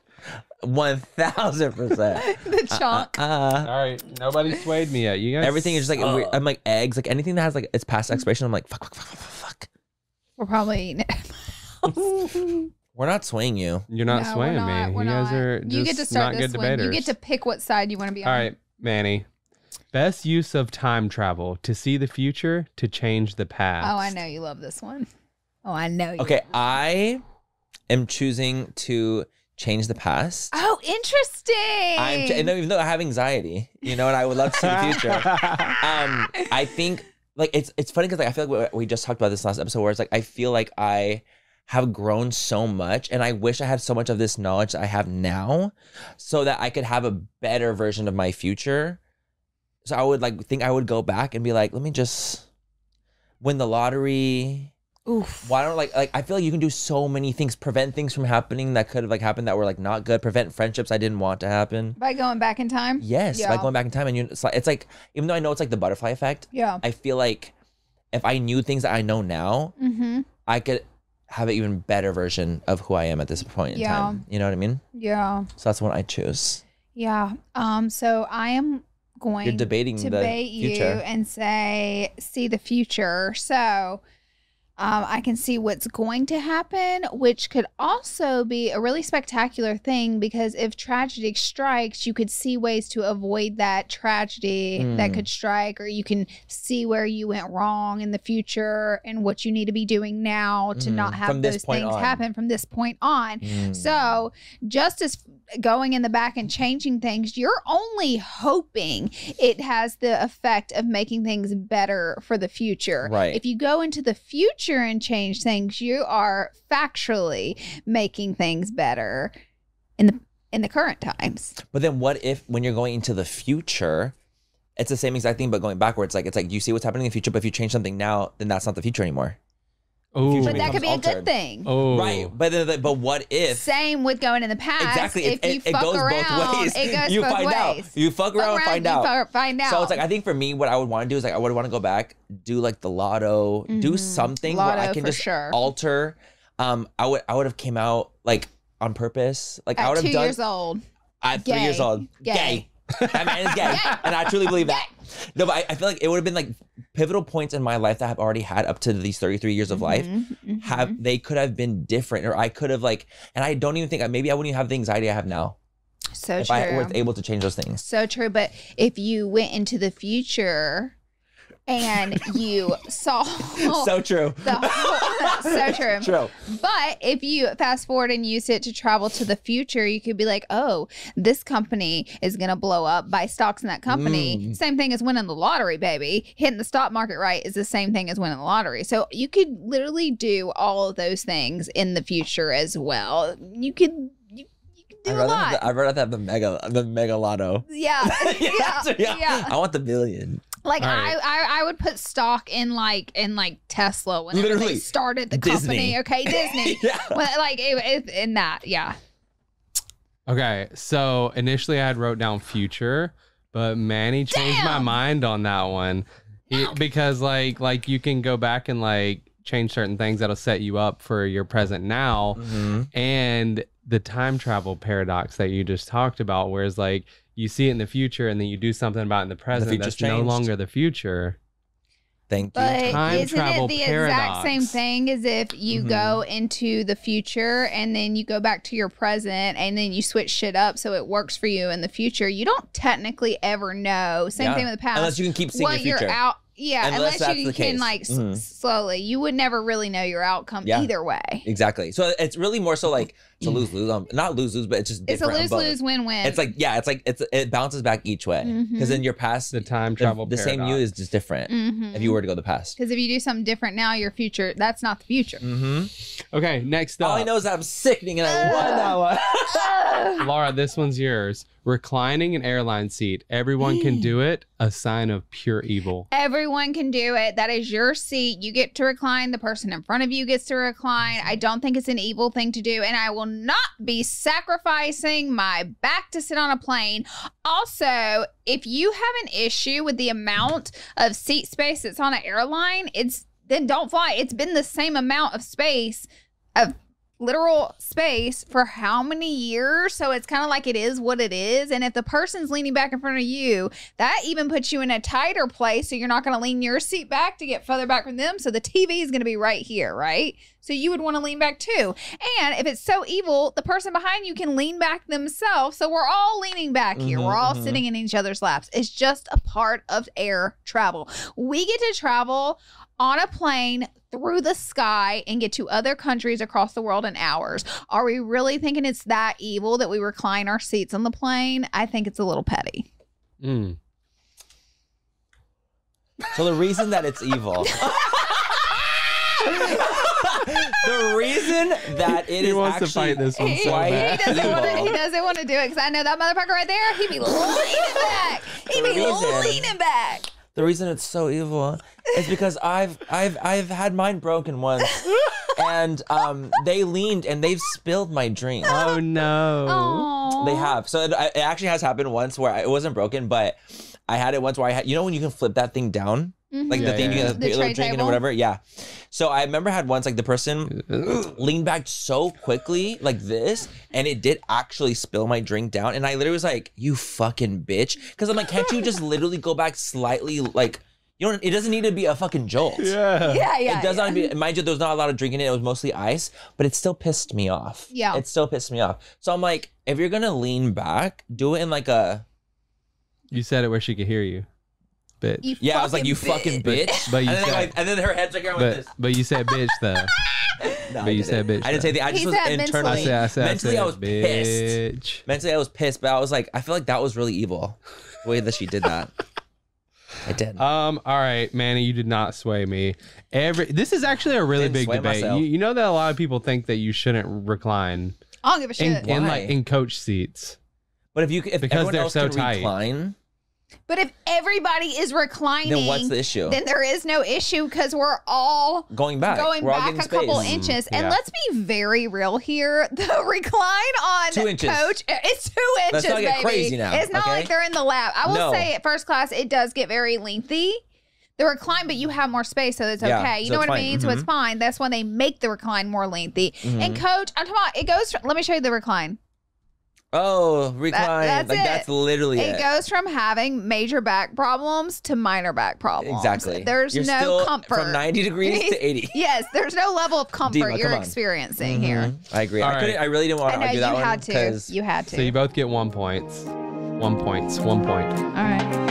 One thousand percent. The chalk. Uh, uh, uh. All right, nobody swayed me yet. You guys. Everything is just like uh. weird, I'm like eggs, like anything that has like it's past expiration. I'm like fuck, fuck, fuck, fuck, fuck. We're probably eating it. We're not swaying you. You're not no, swaying not, me. You guys not. Are. Just you get to start this one. You get to pick what side you want to be on. All right, Manny. Best use of time travel to see the future, to change the past. Oh, I know you love this one. Oh, I know you. Okay, I am choosing to change the past. Oh, interesting. I'm, and even though I have anxiety, you know, and I would love to see the future. um, I think like it's it's funny because like I feel like we, we just talked about this last episode where it's like I feel like I have grown so much and I wish I had so much of this knowledge that I have now, so that I could have a better version of my future. So I would like think I would go back and be like, let me just win the lottery. Oof. Why don't like like I feel like you can do so many things, prevent things from happening that could have like happened that were like not good, prevent friendships I didn't want to happen by going back in time. Yes, yeah. by going back in time, and you it's like, it's like even though I know it's like the butterfly effect. Yeah, I feel like if I knew things that I know now, mm-hmm. I could have an even better version of who I am at this point in yeah. time. You know what I mean? Yeah. So that's what I choose. Yeah. Um. So I am going You're debating to debate the future. you and say see the future. So. Um, I can see what's going to happen, which could also be a really spectacular thing because if tragedy strikes, you could see ways to avoid that tragedy mm. that could strike, or you can see where you went wrong in the future and what you need to be doing now to mm. not have those things on. happen from this point on. Mm. So just as going in the back and changing things, you're only hoping it has the effect of making things better for the future. Right. If you go into the future and change things, you are factually making things better in the in the current times. But then what if when you're going into the future, it's the same exact thing but going backwards? Like it's like you see what's happening in the future, but if you change something now, then that's not the future anymore. Oh, but that could be altered. a good thing. Oh, right. But but what if? Same with going in the past. Exactly. If it, you it, fuck it goes around, both ways. It goes you both find ways. out. You fuck, fuck around, around, find you out. Find out. So it's like I think for me, what I would want to do is like I would want to go back, do like the lotto, mm-hmm. do something lotto where I can just sure. alter. Um, I would I would have came out like on purpose. Like At I would have done. Two years old. At three years old. Gay. gay. That man is gay. gay. And I truly believe that. No, but I, I feel like it would have been like pivotal points in my life that I've already had up to these thirty-three years of life. Mm-hmm, mm-hmm. Have they could have been different, or I could have like, and I don't even think I, maybe I wouldn't even have the anxiety I have now. So if true. I was able to change those things. So true. But if you went into the future and you saw so true, the whole, so true. True. But if you fast forward and use it to travel to the future, you could be like, oh, this company is gonna blow up, buy stocks in that company. Mm. Same thing as winning the lottery, baby. Hitting the stock market right is the same thing as winning the lottery. So you could literally do all of those things in the future as well. You could. Do I'd, rather a lot. The, I'd rather have the mega, the mega lotto. Yeah, yeah, yeah, yeah. yeah. I want the billion. Like right. I, I, I would put stock in like in like Tesla when they started the Disney. company. Okay, Disney. yeah. Well, like it, it, in that, yeah. Okay, so initially I had wrote down future, but Manny changed Damn. my mind on that one he, no. because like like you can go back and like change certain things that'll set you up for your present now, mm-hmm. and. The time travel paradox that you just talked about, whereas like you see it in the future and then you do something about it in the present, the that's changed. no longer the future. Thank but you. Time isn't travel it the paradox. exact same thing as if you mm-hmm. go into the future and then you go back to your present and then you switch shit up so it works for you in the future? You don't technically ever know. Same yeah. thing with the past. Unless you can keep seeing the future. You're out Yeah, unless, unless you can like mm-hmm. slowly, you would never really know your outcome yeah. either way. Exactly. So it's really more so like it's a lose lose, um, not lose lose, but it's just different. It's a lose lose win win. It's like yeah, it's like it's it bounces back each way because mm-hmm. then your past, the time travel, the, the same you is just different mm-hmm. if you were to go to the past. Because if you do something different now, your future that's not the future. Mm-hmm. Okay, next up. All I know is I'm sickening and I love that one. Laura, this one's yours. Reclining an airline seat. Everyone can do it. A sign of pure evil. Everyone can do it. That is your seat. You get to recline. The person in front of you gets to recline. I don't think it's an evil thing to do. And I will not be sacrificing my back to sit on a plane. Also, if you have an issue with the amount of seat space that's on an airline, it's then don't fly. It's been the same amount of space of literal space for how many years, so it's kind of like it is what it is. And if the person's leaning back in front of you, that even puts you in a tighter place, so you're not going to lean your seat back to get further back from them, so the T V is going to be right here, right? So you would want to lean back too. And if it's so evil, the person behind you can lean back themselves, so we're all leaning back here. Mm-hmm, we're all mm-hmm. sitting in each other's laps. It's just a part of air travel. We get to travel on a plane through the sky and get to other countries across the world in hours. Are we really thinking it's that evil that we recline our seats on the plane? I think it's a little petty. Mm. So the reason that it's evil. The reason that it he is wants actually to fight this one so he, bad. He doesn't want to, he doesn't want to do it because I know that motherfucker right there, he'd be leaning back. He'd be leaning back. The reason it's so evil is because I've I've I've had mine broken once, and um, they leaned and they've spilled my drink. Oh no! Aww. They have. So it, it actually has happened once where I, it wasn't broken, but I had it once where I had. You know when you can flip that thing down. Mm-hmm. Like yeah, the thing yeah. you can the like, drink in or whatever, yeah. So I remember I had once like the person leaned back so quickly like this, and it did actually spill my drink down, and I literally was like, "You fucking bitch!" Because I'm like, "Can't you just literally go back slightly? Like, you don't. It doesn't need to be a fucking jolt." Yeah, yeah, yeah. It does yeah. not be. Mind you, there was not a lot of drink in it. It was mostly ice, but it still pissed me off. Yeah, it still pissed me off. So I'm like, if you're gonna lean back, do it in like a. You said it where she could hear you. Bitch. You yeah, I was like, you bitch. fucking bitch. But you and, then said, like, and then her head's like, around but, with this. But you said bitch, though. No, but you said bitch. I didn't say the. I just he was internally. I said, I said, mentally, I, said, I was bitch. pissed. Mentally, I was pissed, but I was like, I feel like that was really evil. The way that she did that. I did. Um. All right, Manny, you did not sway me. Every This is actually a really big debate. You, you know that a lot of people think that you shouldn't recline. I don't give a shit. In, in like in coach seats. But if you if because everyone else so can tight. recline. But if everybody is reclining, then what's the issue? Then there is no issue because we're all going back, going we're back a space. couple mm, inches. Yeah. And let's be very real here: the recline on two inches. coach, it's two inches. Let's not get baby. crazy now. It's not okay? like they're in the lab. I will no. say, at first class, it does get very lengthy. The recline, but you have more space, so it's okay. Yeah, you so know what fine. I mean? Mm-hmm. So it's fine. That's when they make the recline more lengthy. Mm-hmm. And coach, I'm talking about, it goes. Let me show you the recline. Oh, recline. That, that's like it. That's literally it. It goes from having major back problems to minor back problems. Exactly. There's You're no still comfort. From ninety degrees to eighty. Yes, there's no level of comfort Dima, you're experiencing mm-hmm. here. I agree. I, right. couldn't, I really didn't want to argue that one. I know, you had to. Cause... You had to. So you both get one point. One point. One point. All right.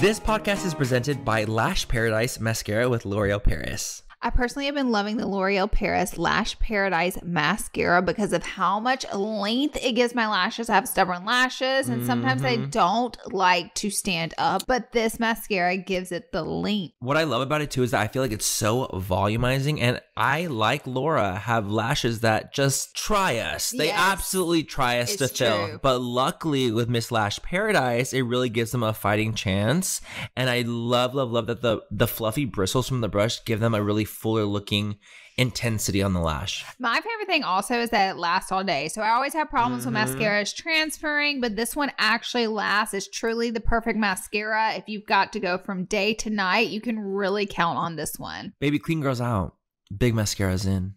This podcast is presented by Lash Paradise Mascara with L'Oreal Paris. I personally have been loving the L'Oreal Paris Lash Paradise Mascara because of how much length it gives my lashes. I have stubborn lashes and sometimes mm-hmm. I don't like to stand up, but this mascara gives it the length. What I love about it too is that I feel like it's so volumizing, and I, like Laura, have lashes that just try us. They yes, absolutely try us to fill. True. But luckily with Miss Lash Paradise, it really gives them a fighting chance. And I love, love, love that the, the fluffy bristles from the brush give them a really fuller looking intensity on the lash. My favorite thing also is that it lasts all day. So I always have problems mm-hmm. with mascaras transferring, but this one actually lasts. It's truly the perfect mascara. If you've got to go from day to night, you can really count on this one. Baby, clean girls out. Big mascaras in.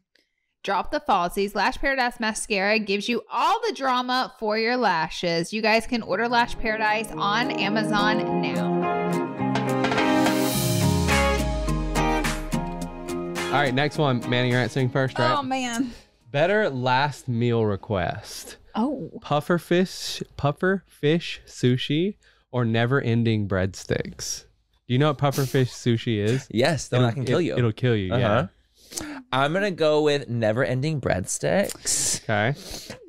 Drop the falsies. Lash Paradise Mascara gives you all the drama for your lashes. You guys can order Lash Paradise on Amazon now. All right, next one. Manny, you're answering first, right? Oh, man. Better last meal request. Oh. Puffer fish, puffer fish sushi or never-ending breadsticks. Do you know what puffer fish sushi is? Yes, then I can kill you. It'll kill you, uh-huh. yeah. I'm gonna go with never-ending breadsticks. Okay.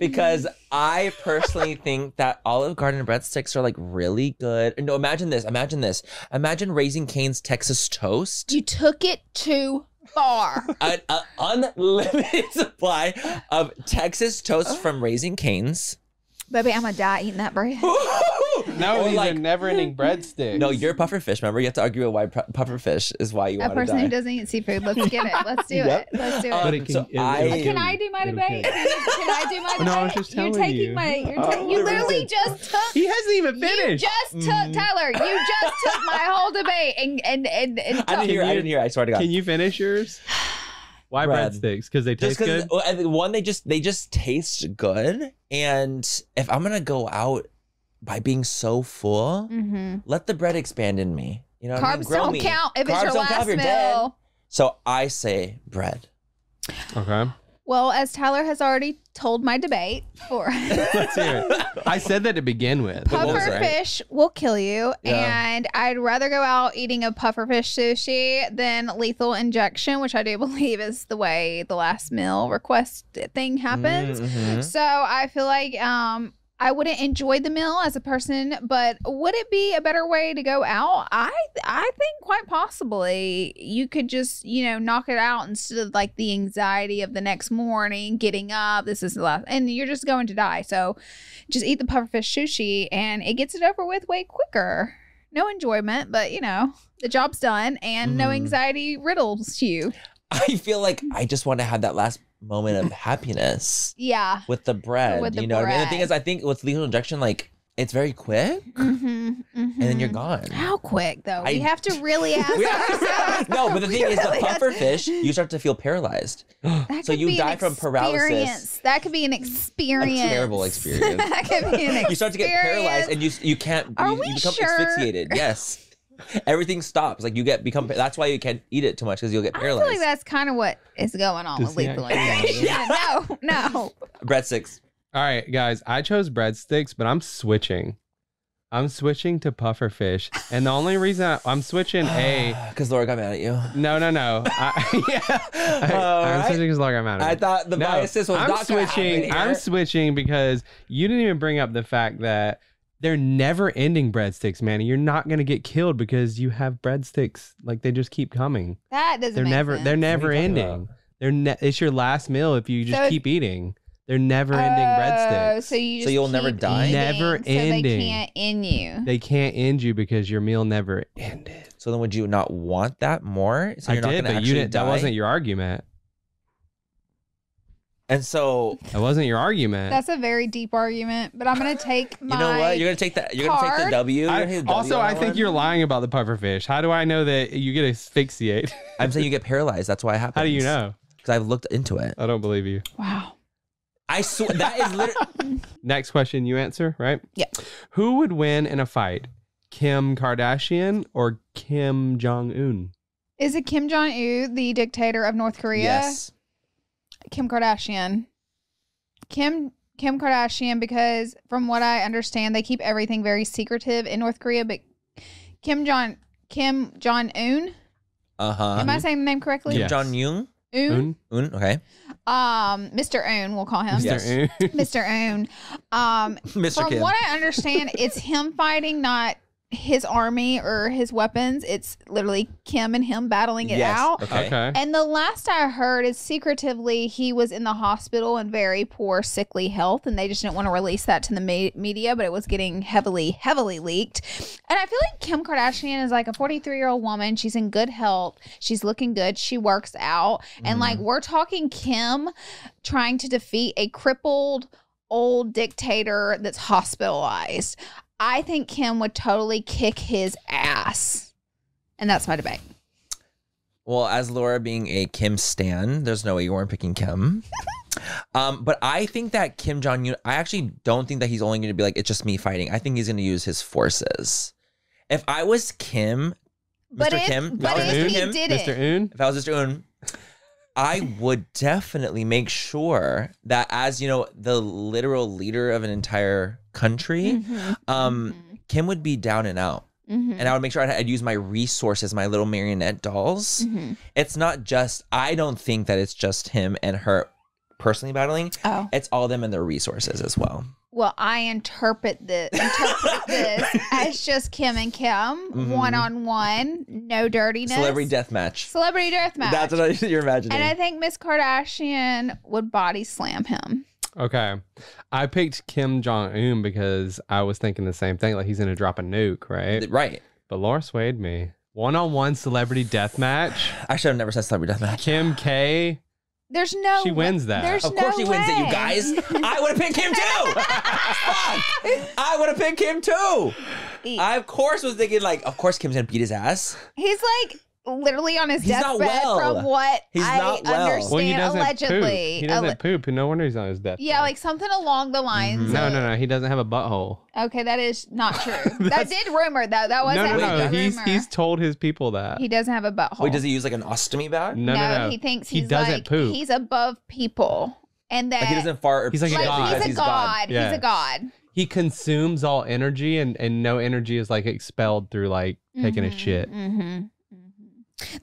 Because I personally think that Olive Garden breadsticks are like really good. No, imagine this. Imagine this. Imagine Raising Cane's Texas toast. You took it too far. An uh, unlimited supply of Texas toast from Raising Cane's. Baby, I'm gonna die eating that bread. No, these like, are never-ending breadsticks. No, you're puffer fish. Remember, you have to argue with why puffer fish is why you want to die. A person who doesn't eat seafood. Let's get it. Let's do yep. it. Let's do it. Um, it can, so I, can, can I do my debate? Can I do my debate? No, I was just telling you're taking you. My. You're ta oh, you literally just took. He hasn't even finished. You just took mm. Tyler. You just took my whole debate and and and. and I didn't hear. You, I didn't hear. I swear to God. Can you finish yours? Why Red. breadsticks? Because they taste good. One, they just they just taste good. And if I'm gonna go out. By being so full, mm-hmm. let the bread expand in me. You know, what carbs I mean? Grow don't me. count if carbs it's your don't last count, meal. So I say bread. Okay. Well, as Tyler has already told my debate for Let's hear it. I said that to begin with. Puffer right. fish will kill you, yeah. and I'd rather go out eating a puffer fish sushi than lethal injection, which I do believe is the way the last meal request thing happens. Mm-hmm. So I feel like um. I wouldn't enjoy the meal as a person, but would it be a better way to go out? I I think quite possibly you could just, you know, knock it out instead of like the anxiety of the next morning, getting up, this is the last, and you're just going to die. So just eat the pufferfish sushi and it gets it over with way quicker. No enjoyment, but you know, the job's done and mm. no anxiety riddles you. I feel like I just want to have that last moment of happiness. Yeah. With the bread. With the you know bread. What I mean? The thing is, I think with lethal injection, like, it's very quick. Mm-hmm, mm-hmm. And then you're gone. How quick, though? I, we have to really ask ourselves. No, but the thing is, really the pufferfish, you start to feel paralyzed. So you die from paralysis. Experience. That could be an experience. A terrible experience. That could be an experience. You start to get paralyzed and you you can't, Are you, we you become sure? asphyxiated. Yes. Everything stops. Like you get become. That's why you can't eat it too much because you'll get paralyzed. I feel like that's kind of what is going on with lethal injection. Yeah. No, no. Breadsticks. All right, guys. I chose breadsticks, but I'm switching. I'm switching to pufferfish, and the only reason I, I'm switching a because Laura got mad at you. No, no, no. I, yeah, I, uh, I'm switching because Laura got mad at me. I thought the no, biases was I'm not switching. I'm switching because you didn't even bring up the fact that. They're never ending breadsticks, Manny. You're not gonna get killed because you have breadsticks. Like they just keep coming. That doesn't. They're make never. Sense. They're never ending. They're. Ne it's your last meal if you just so keep eating. They're never ending oh, breadsticks. So you. Just so you'll keep never die. Eating, never so ending. They can't end you. They can't end you because your meal never ended. So then, would you not want that more? So you're I not did, gonna but you didn't. Die? That wasn't your argument. And so that wasn't your argument. That's a very deep argument, but I'm gonna take my. You know what? You're gonna take that. You're card. gonna take the W. I, w also, I think one. You're lying about the pufferfish. How do I know that you get asphyxiated? I'm saying you get paralyzed. That's why it happens. How do you know? Because I've looked into it. I don't believe you. Wow. I swear that is literally. Next question, you answer right. Yeah. Who would win in a fight, Kim Kardashian or Kim Jong Un? Is it Kim Jong Un, the dictator of North Korea? Yes. Kim Kardashian. Kim Kim Kardashian, because from what I understand, they keep everything very secretive in North Korea. But Kim Jong Kim Jong Un. Uh huh. Am I saying the name correctly? Kim yes. Jong Un. Un. Un. Okay. Um, Mister Un, we'll call him. Mister Un. Mister Un. Um, Mister From Kim. What I understand, it's him fighting, not his army or his weapons. It's literally Kim and him battling it yes. out. Okay. okay. And the last I heard is secretively he was in the hospital in very poor, sickly health, and they just didn't want to release that to the me media, but it was getting heavily, heavily leaked. And I feel like Kim Kardashian is like a forty-three-year-old woman. She's in good health. She's looking good. She works out. Mm. And like we're talking Kim trying to defeat a crippled old dictator that's hospitalized. I think Kim would totally kick his ass. And that's my debate. Well, as Laura being a Kim stan, there's no way you weren't picking Kim. um, but I think that Kim Jong-un, I actually don't think that he's only going to be like, it's just me fighting. I think he's going to use his forces. If I was Kim, but Mister If, Kim, but if, if he Kim, did Mister Un, if I was Mister Un, I would definitely make sure that as, you know, the literal leader of an entire country, mm-hmm. um, mm-hmm. Kim would be down and out. Mm-hmm. And I would make sure I'd, I'd use my resources, my little marionette dolls. Mm-hmm. It's not just, I don't think that it's just him and her personally battling. Oh. It's all them and their resources as well. Well, I interpret this, interpret this as just Kim and Kim, mm-hmm. one on one, no dirtiness. Celebrity death match. Celebrity death match. That's what you're imagining. And I think Miss Kardashian would body slam him. Okay, I picked Kim Jong Un because I was thinking the same thing. Like he's gonna drop a nuke, right? Right. But Laura swayed me. One on one celebrity death match. I should have never said celebrity death match. Kim K. There's no. She wins that. There's of course no she way. Wins it, you guys. I would have picked him too. Fuck. I would have picked him too. Eat. I of course was thinking like, of course Kim's gonna beat his ass. He's like literally on his he's deathbed well. From what he's I not well. Understand. Well, he doesn't allegedly, poop. He doesn't poop. No wonder he's on his deathbed. Yeah, like something along the lines. Mm-hmm. No, no, no. He doesn't have a butthole. Okay, that is not true. That did rumor though. That was no, no, no. He's rumor. He's told his people that he doesn't have a butthole. Wait, does he use like an ostomy bag? No, no, no, no. He thinks he's he doesn't like, poop. He's above people, and that like he doesn't fart. Or he's like, like god. He's a he's god. god. Yeah. He's a god. He consumes all energy, and and no energy is like expelled through like mm-hmm, taking a shit. Mm-hmm.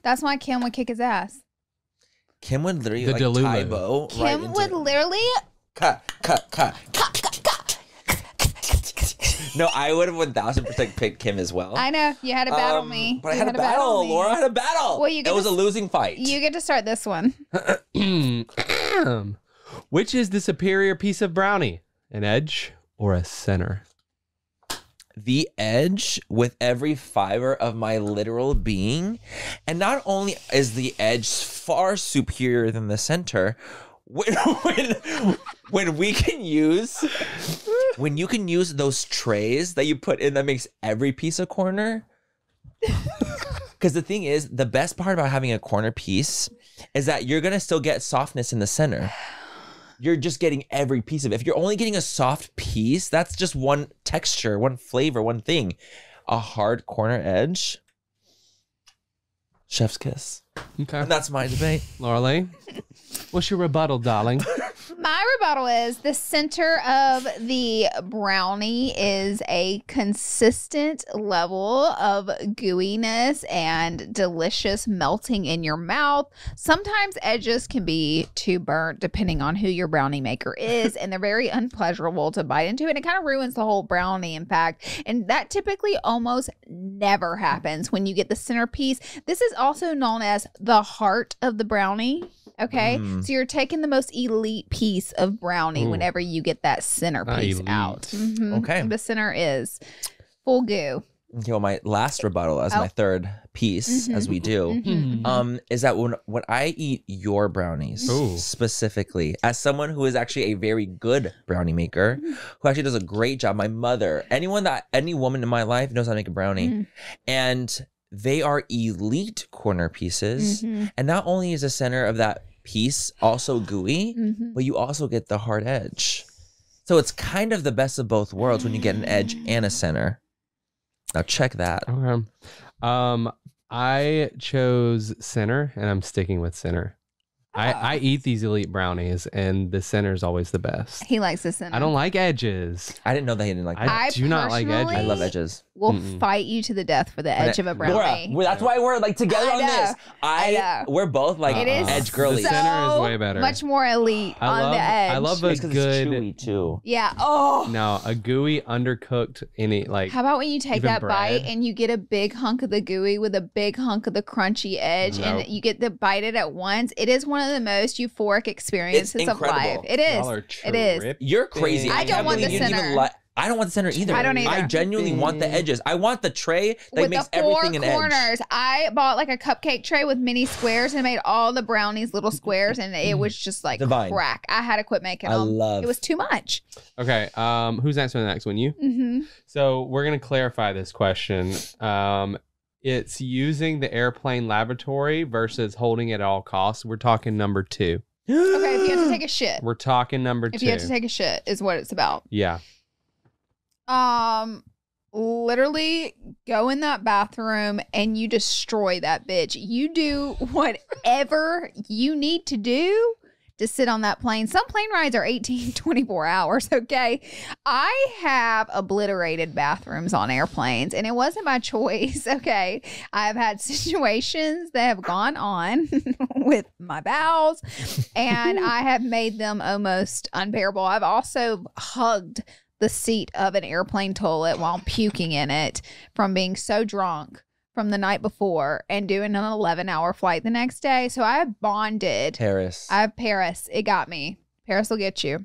That's why Kim would kick his ass. Kim would literally the like Delulu. Tie Bo Kim right would literally cut, cut, cut, cut, cut, cut, No, I would have one thousand percent picked Kim as well. I know. You had to battle um, me. But you I had, had a battle. battle Laura had a battle. Well, you get it was a losing fight. You get to start this one. Which is the superior piece of brownie? An edge or a center? The edge with every fiber of my literal being. And not only is the edge far superior than the center, when, when, when we can use, when you can use those trays that you put in that makes every piece a corner. Because the thing is, the best part about having a corner piece is that you're going to still get softness in the center. You're just getting every piece of it. If you're only getting a soft piece, that's just one texture, one flavor, one thing. A hard corner edge, chef's kiss. Okay. And that's my debate. LauraLee, what's your rebuttal, darling? My rebuttal is the center of the brownie is a consistent level of gooiness and delicious melting in your mouth. Sometimes edges can be too burnt depending on who your brownie maker is, and they're very unpleasurable to bite into, and it kind of ruins the whole brownie, in fact. And that typically almost never happens when you get the centerpiece. This is also known as the heart of the brownie. Okay, mm. So you're taking the most elite piece of brownie. Ooh. Whenever you get that center piece out. Mm-hmm. Okay. The center is full goo. Okay, well, my last rebuttal as oh. my third piece, mm-hmm. as we do, mm-hmm. um, is that when, when I eat your brownies, ooh. Specifically, as someone who is actually a very good brownie maker, mm-hmm. who actually does a great job, my mother, anyone that, any woman in my life knows how to make a brownie. Mm-hmm. And they are elite corner pieces. Mm-hmm. And not only is the center of that piece also gooey, mm-hmm. but you also get the hard edge. So it's kind of the best of both worlds when you get an edge and a center. Now check that. Okay. Um, I chose center, and I'm sticking with center. Oh. I, I eat these elite brownies, and the center is always the best. He likes the center. I don't like edges. I didn't know that he didn't like that. I, I do not like edges. I love edges. We'll mm-mm. fight you to the death for the edge of a brownie. Laura, that's why we're like together on this. I, I we're both like it is edge girlies. The center so is way better. Much more elite I on love, the edge. I love a good chewy too. Yeah. Oh. No, a gooey undercooked any like. How about when you take that bread? Bite and you get a big hunk of the gooey with a big hunk of the crunchy edge, nope. and you get to bite it at once? It is one of the most euphoric experiences it's of life. It is. Are it is. You're crazy. I, I don't want the center. I don't want the center either. I don't either. I genuinely want the edges. I want the tray that with makes the four everything an corners. Edge. I bought like a cupcake tray with mini squares and made all the brownies little squares, and it was just like divine. Crack. I had to quit making them. I love. It was too much. Okay. Um, who's next for the next one? You? Mm-hmm. So we're going to clarify this question. Um, it's using the airplane lavatory versus holding it at all costs. We're talking number two. Okay. If you have to take a shit. We're talking number if two. If you have to take a shit is what it's about. Yeah. Um, literally go in that bathroom and you destroy that bitch. You do whatever you need to do to sit on that plane. Some plane rides are eighteen, twenty-four hours, okay? I have obliterated bathrooms on airplanes, and it wasn't my choice, okay? I've had situations that have gone on with my bowels, and I have made them almost unbearable. I've also hugged the seat of an airplane toilet while puking in it from being so drunk from the night before and doing an eleven hour flight the next day. So I bonded. Paris. I have Paris. It got me. Paris will get you.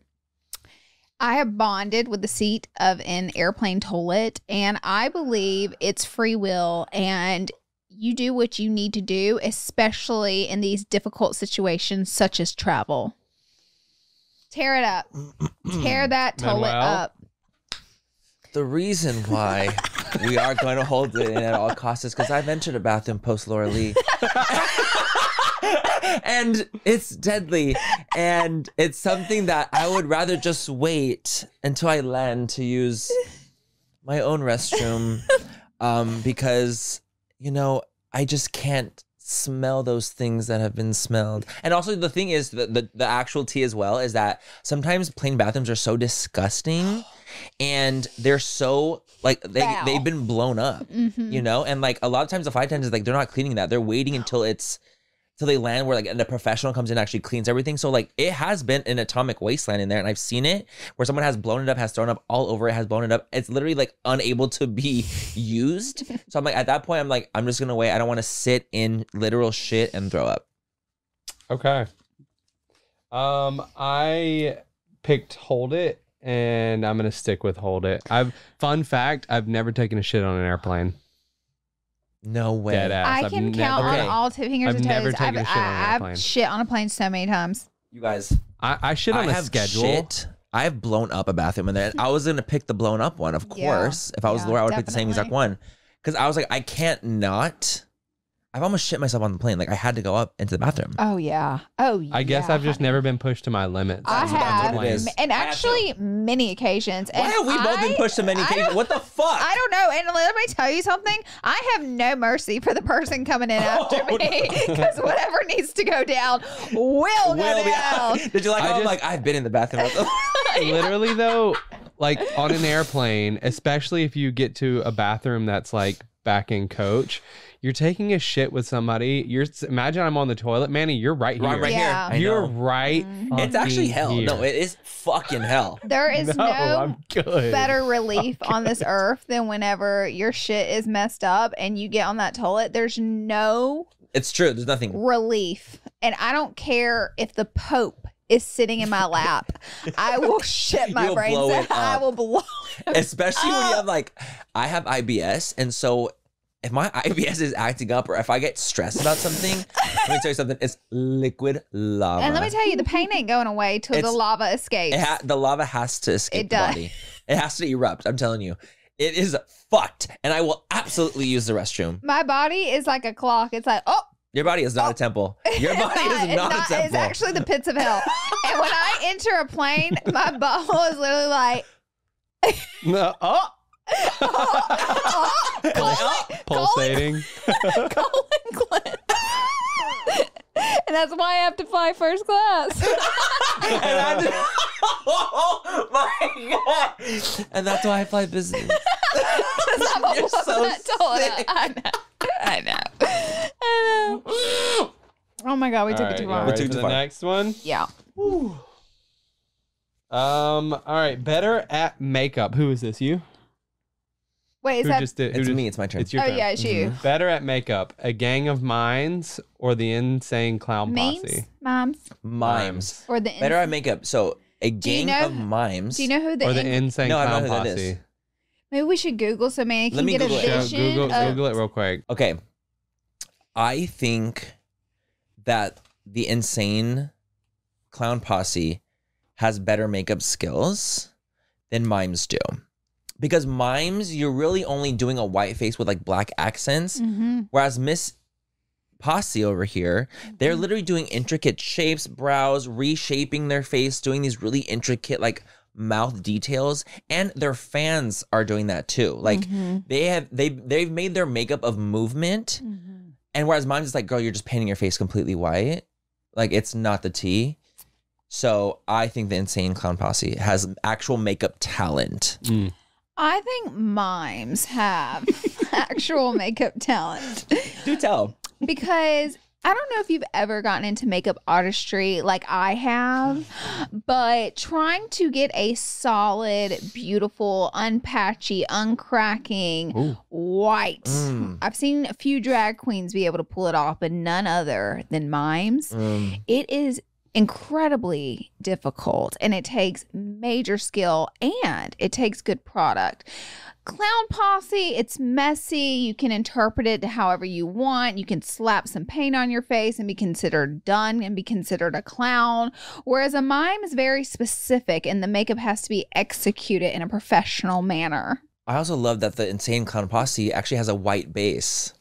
I have bonded with the seat of an airplane toilet, and I believe it's free will and you do what you need to do, especially in these difficult situations such as travel. Tear it up. Tear that toilet Manuel. Up. The reason why we are going to hold it in at all costs is because I've entered a bathroom post Laura Lee. And it's deadly. And it's something that I would rather just wait until I land to use my own restroom. Um, because, you know, I just can't smell those things that have been smelled. And also the thing is, the, the, the actual tea as well is that sometimes plain bathrooms are so disgusting and they're so like they, they've been blown up, mm-hmm. you know? And like a lot of times the flight attendants, like they're not cleaning that. They're waiting until it's till they land where like and a professional comes in and actually cleans everything. So like it has been an atomic wasteland in there, and I've seen it where someone has blown it up, has thrown up all over it, has blown it up. It's literally like unable to be used. So I'm like, at that point, I'm like, I'm just gonna wait. I don't want to sit in literal shit and throw up. Okay. Um, I picked Hold It, and I'm gonna stick with Hold It. I've fun fact, I've never taken a shit on an airplane. No way. Dead ass. I I've can never, count okay. on all two fingers I've and toes. Never taken I've, a shit on an airplane. I've shit on a plane so many times. You guys, I, I shit on I a have schedule. Shit. I have blown up a bathroom in there. I was gonna pick the blown up one, of course. Yeah. If I was yeah, Laura, I would definitely pick the same exact one, because I was like, I can't not. I've almost shit myself on the plane. Like I had to go up into the bathroom. Oh yeah. Oh yeah. I guess I've just never been pushed to my limits. I have, and actually many occasions. Why have we both been pushed to many occasions? What the fuck? I don't know. And let me tell you something. I have no mercy for the person coming in after me, because whatever needs to go down will go down. Did you like? I'm like, I've been in the bathroom. Literally though, like on an airplane, especially if you get to a bathroom that's like back in coach. You're taking a shit with somebody. You're imagine I'm on the toilet, Manny. You're right here. I'm right yeah. here. You're right. Mm-hmm. It's actually hell. Here. No, it is fucking hell. There is no, no better relief I'm on good. this earth than whenever your shit is messed up and you get on that toilet. There's no. It's true. There's nothing relief, and I don't care if the Pope is sitting in my lap. I will shit my You'll brains out. I will blow. Especially up. when you have like, I have I B S, and so. If my I B S is acting up, or if I get stressed about something, let me tell you something, it's liquid lava. And let me tell you, the pain ain't going away till it's, the lava escapes. It ha the lava has to escape it the does. body. It has to erupt, I'm telling you. It is fucked, and I will absolutely use the restroom. My body is like a clock. It's like, oh. Your body is not oh. a temple. Your body not, is not, not a temple. It's actually the pits of hell. And when I enter a plane, my butthole is literally like. No, oh. oh, oh, colon, oh, pulsating colon, colon, colon. And that's why I have to fly first class. And, I just, oh my God. And that's why I fly business. I'm You're so sick. I know. I know. I know. Oh my God, we all took right, it too far. We took it too far. The next one. Yeah. Whew. Um. All right. Better at makeup. Who is this? You. Wait, is who that just did, who it's just, me? It's my turn. It's your oh turn. yeah, it's you. Mm-hmm. Better at makeup, a gang of minds or the insane clown Memes? posse? Mimes, mimes, or the better at makeup. So a gang know, of mimes. Do you know who the or the in insane no, clown I don't know who posse? That is. Maybe we should Google so Manny can Let me get Google a vision. It. Google, of... Google it real quick. Okay, I think that the insane clown posse has better makeup skills than mimes do. Because mimes, you're really only doing a white face with like black accents. Mm-hmm. Whereas Miss Posse over here, mm-hmm. they're literally doing intricate shapes, brows, reshaping their face, doing these really intricate like mouth details. And their fans are doing that too. Like mm-hmm. they have, they, they've made their makeup of movement. Mm-hmm. And whereas mimes is like, girl, you're just painting your face completely white. Like it's not the tea. So I think the insane clown posse has actual makeup talent. Mm. I think mimes have actual makeup talent. Do tell. Because I don't know if you've ever gotten into makeup artistry like I have, but trying to get a solid, beautiful, unpatchy, uncracking Ooh. white. Mm. I've seen a few drag queens be able to pull it off, but none other than mimes. Mm. It is incredibly difficult, and it takes major skill, and it takes good product. Clown posse, it's messy. You can interpret it however you want. You can slap some paint on your face and be considered done and be considered a clown. Whereas a mime is very specific, and the makeup has to be executed in a professional manner. I also love that the insane clown posse actually has a white base.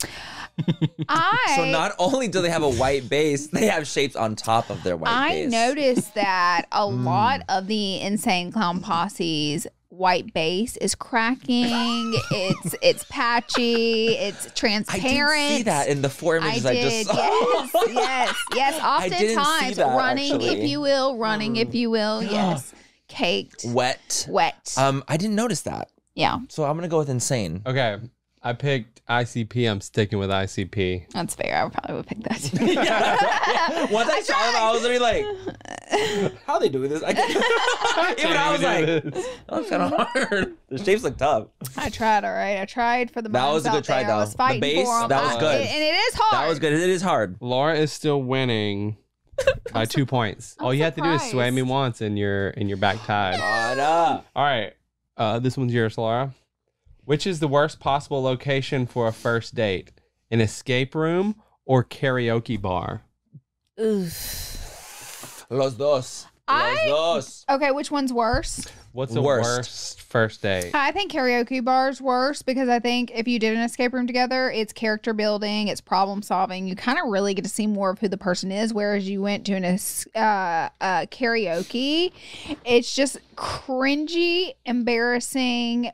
I, so not only do they have a white base, they have shapes on top of their white I base. I noticed that a mm. lot of the insane clown posse's white base is cracking. It's it's patchy. It's transparent. I did see that in the four images I, did, I just saw. Yes, yes, yes. Oftentimes that, running, actually. if you will, running, mm. if you will. Yes, caked, wet, wet. Um, I didn't notice that. Yeah. So I'm gonna go with insane. Okay. I picked I C P. I'm sticking with I C P. That's fair. I probably would pick that too. yeah. Once I, I saw him, I was literally like, how are they doing this? I can't. Even I was like, that was kind of hard. The shapes look tough. I tried, all right. I tried for the That was a good try, though. The base, that was good. And it is hard. That was good. It is hard. Laura is still winning. By two points. I'm All you surprised. Have to do is sway me once and you're in your back tied. Oh, no. All right. Uh, this one's yours, Laura. Which is the worst possible location for a first date? An escape room or karaoke bar? Oof. Los dos. I, Los dos. Okay, which one's worse? What's the worst. worst first date? I think karaoke bar's worse because I think if you did an escape room together, it's character building, it's problem solving. You kind of really get to see more of who the person is, whereas you went to an uh, uh, karaoke. It's just cringy, embarrassing,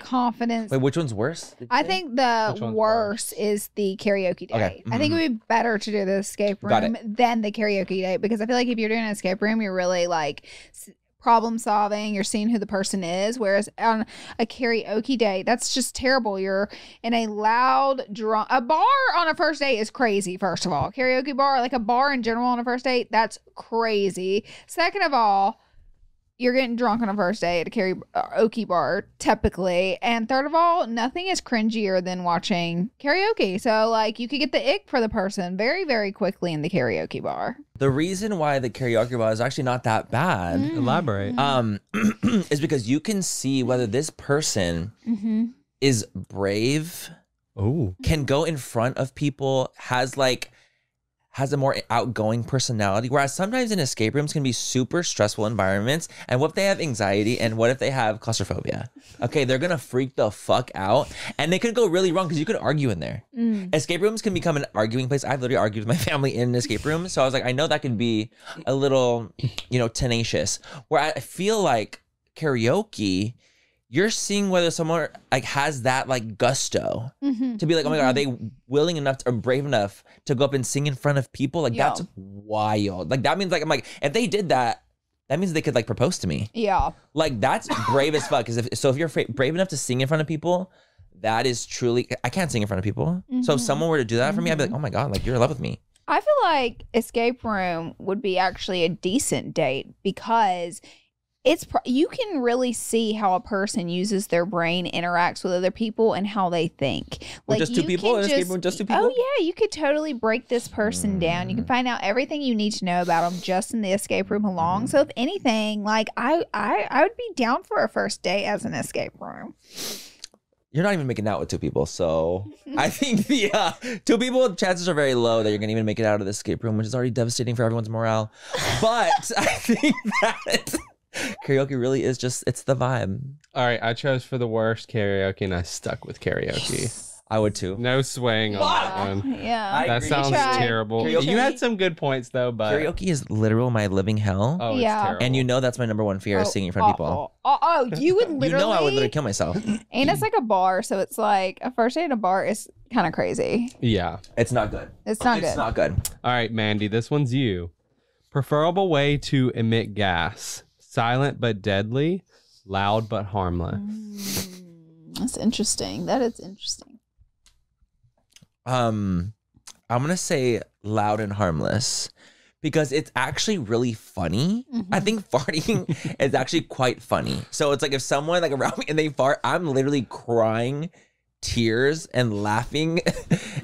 confidence. Wait, which one's worse? I think the worst is the karaoke date. Okay. Mm-hmm. I think it would be better to do the escape room than the karaoke date because I feel like if you're doing an escape room, you're really like... problem solving, you're seeing who the person is, whereas on a karaoke date, that's just terrible. You're in a loud drunk a bar on a first date is crazy. First of all, karaoke bar, like a bar in general on a first date, that's crazy. Second of all, you're getting drunk on a first date at a karaoke bar typically, and third of all, nothing is cringier than watching karaoke. So like you could get the ick for the person very very quickly in the karaoke bar. The reason why the karaoke bar is actually not that bad, mm. elaborate, um, is because you can see whether this person mm-hmm. is brave, oh, can go in front of people, has like. has a more outgoing personality, whereas sometimes in escape rooms can be super stressful environments. And what if they have anxiety and what if they have claustrophobia? Okay, they're gonna freak the fuck out and they could go really wrong because you could argue in there. Mm. Escape rooms can become an arguing place. I've literally argued with my family in an escape room. So I was like, I know that can be a little, you know, tenacious. Where I feel like karaoke, you're seeing whether someone like has that like gusto mm-hmm. to be like, oh my God, mm-hmm. are they willing enough to, or brave enough to go up and sing in front of people? Like yeah. that's wild. Like that means like, I'm like, if they did that, that means they could like propose to me. Yeah. Like that's brave as fuck. Cause if, so if you're brave enough to sing in front of people, that is truly, I can't sing in front of people. Mm-hmm. So if someone were to do that mm-hmm. for me, I'd be like, oh my God, like you're in love with me. I feel like escape room would be actually a decent date because It's you can really see how a person uses their brain, interacts with other people, and how they think. Like just two people, in escape room, just two people. Oh yeah, you could totally break this person mm. down. You can find out everything you need to know about them just in the escape room alone. Mm. So if anything, like I, I, I would be down for a first date as an escape room. You're not even making out with two people, so I think the uh, two people chances are very low that you're gonna even make it out of the escape room, which is already devastating for everyone's morale. But I think that. Karaoke really is just, it's the vibe. All right, I chose for the worst karaoke and I stuck with karaoke. Yes. I would too. No swaying on yeah. that one. Yeah. That sounds terrible. Karaoke. You had some good points though, but. Karaoke is literal my living hell. Oh, it's yeah. terrible. And you know that's my number one fear oh, is singing in front of people. Oh, oh, oh, you would literally. You know I would literally kill myself. And it's like a bar, so it's like a first date in a bar is kind of crazy. Yeah. It's not good. It's not it's good. It's not good. All right, Mandy, this one's you. Preferable way to emit gas. Silent but deadly, loud but harmless. Mm, that's interesting. That is interesting. Um, I'm gonna say loud and harmless because it's actually really funny. Mm-hmm. I think farting is actually quite funny. So it's like if someone like around me and they fart, I'm literally crying tears and laughing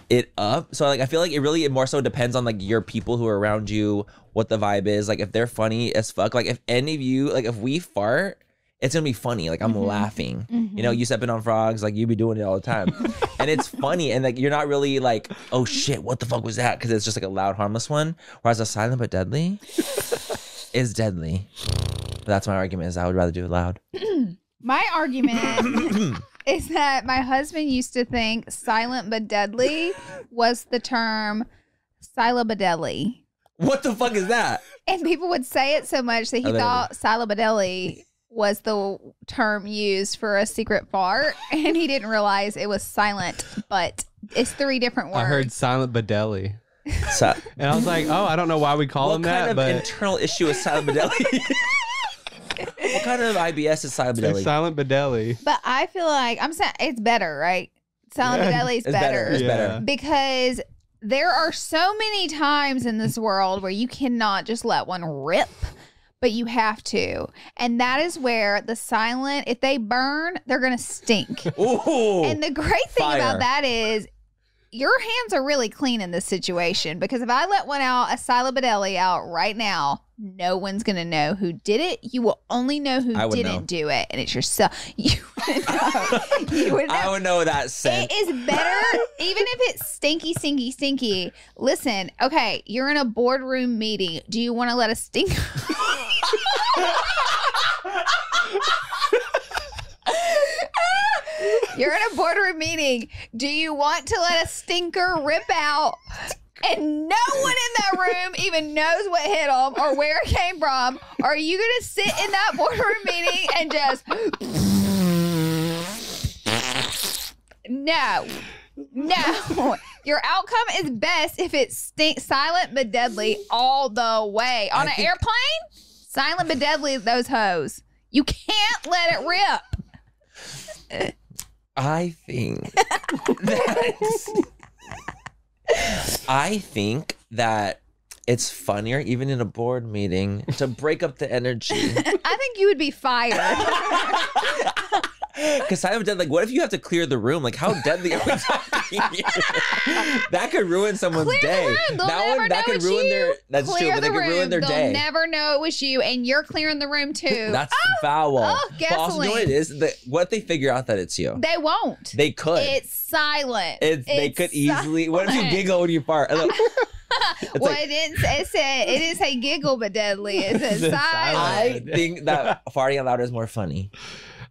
it up. So like I feel like it really it more so depends on like your people who are around you, what the vibe is. Like if they're funny as fuck, like if any of you like if we fart, it's gonna be funny. Like I'm mm-hmm. laughing. Mm-hmm. You know, you stepping on frogs, like you be doing it all the time. And it's funny and like you're not really like, oh shit, what the fuck was that? Because it's just like a loud, harmless one. Whereas a silent but deadly is deadly. But that's my argument is I would rather do it loud. My argument is that my husband used to think silent but deadly was the term silabadelli. What the fuck is that? And people would say it so much that he oh, thought silabadelli was the term used for a secret fart, and he didn't realize it was silent, but it's three different words. I heard silent badelli. So and I was like, oh, I don't know why we call what him that. What kind of but internal issue is silabadelli? What kind of I B S is silent badelli? Silent badelli. But I feel like I'm saying it's better, right? Silent yeah. L A is better. It's better. Yeah. Because there are so many times in this world where you cannot just let one rip, but you have to. And that is where the silent, if they burn, they're going to stink. Ooh, and the great thing fire. about that is your hands are really clean in this situation, because if I let one out, a Silent out right now, no one's going to know who did it. You will only know who didn't know. do it. And it's yourself. You would know. You would know. I would know that scent. It is better, even if it's stinky, stinky, stinky. Listen, okay, you're in a boardroom meeting. Do you want to let a stink? You're in a boardroom meeting. Do you want to let a stinker rip out? And no one in that room even knows what hit them or where it came from. Are you going to sit in that boardroom meeting and just... No. No. Your outcome is best if it's stink, silent but deadly all the way. On I an think... airplane, silent but deadly is those hoes. You can't let it rip. I think that... I think that it's funnier, even in a board meeting, to break up the energy. I think you would be fired. Because I'm dead. Like, what if you have to clear the room? Like, how deadly are we talking? That could ruin someone's clear day. The room. That one, that could ruin you. their. That's clear true. But the they could room. ruin their They'll day. They'll never know it was you, and you're clearing the room too. That's oh, foul. Oh, but also, you know what it is? The, what if they figure out that it's you? They won't. They could. It's silent. It's, it's they could silent. easily. What if you giggle when you fart? Look, well, like, it didn't. It said it is a giggle, but deadly. It's a silent. I think that farting out loud is more funny.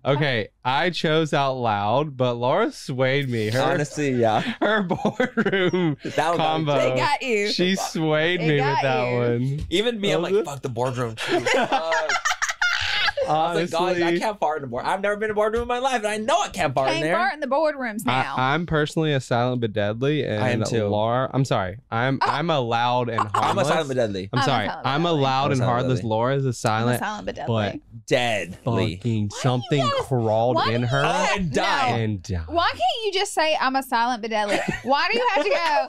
Okay, I chose out loud, but Laura swayed me. Her, Honestly, yeah. Her boardroom that one combo. Got you. They got you. She swayed they me with that you. one. Even me, I'm like, fuck the boardroom too. Fuck. Honestly, I was like, guys, I can't fart in the boardroom. I've never been in a boardroom in my life, and I know I can't fart can't in there. Can't fart in the boardrooms now. I, I'm personally a silent but deadly, and I am too. Laura, I'm sorry. I'm oh. I'm a loud and harmless. I'm a silent but deadly. I'm, I'm sorry. A I'm a loud and heartless. Laura is a silent, I'm a silent but, deadly. but deadly. Fucking why something gotta, crawled in her gotta, and died. No. And died. Why can't you just say I'm a silent but deadly? Why do you have to go?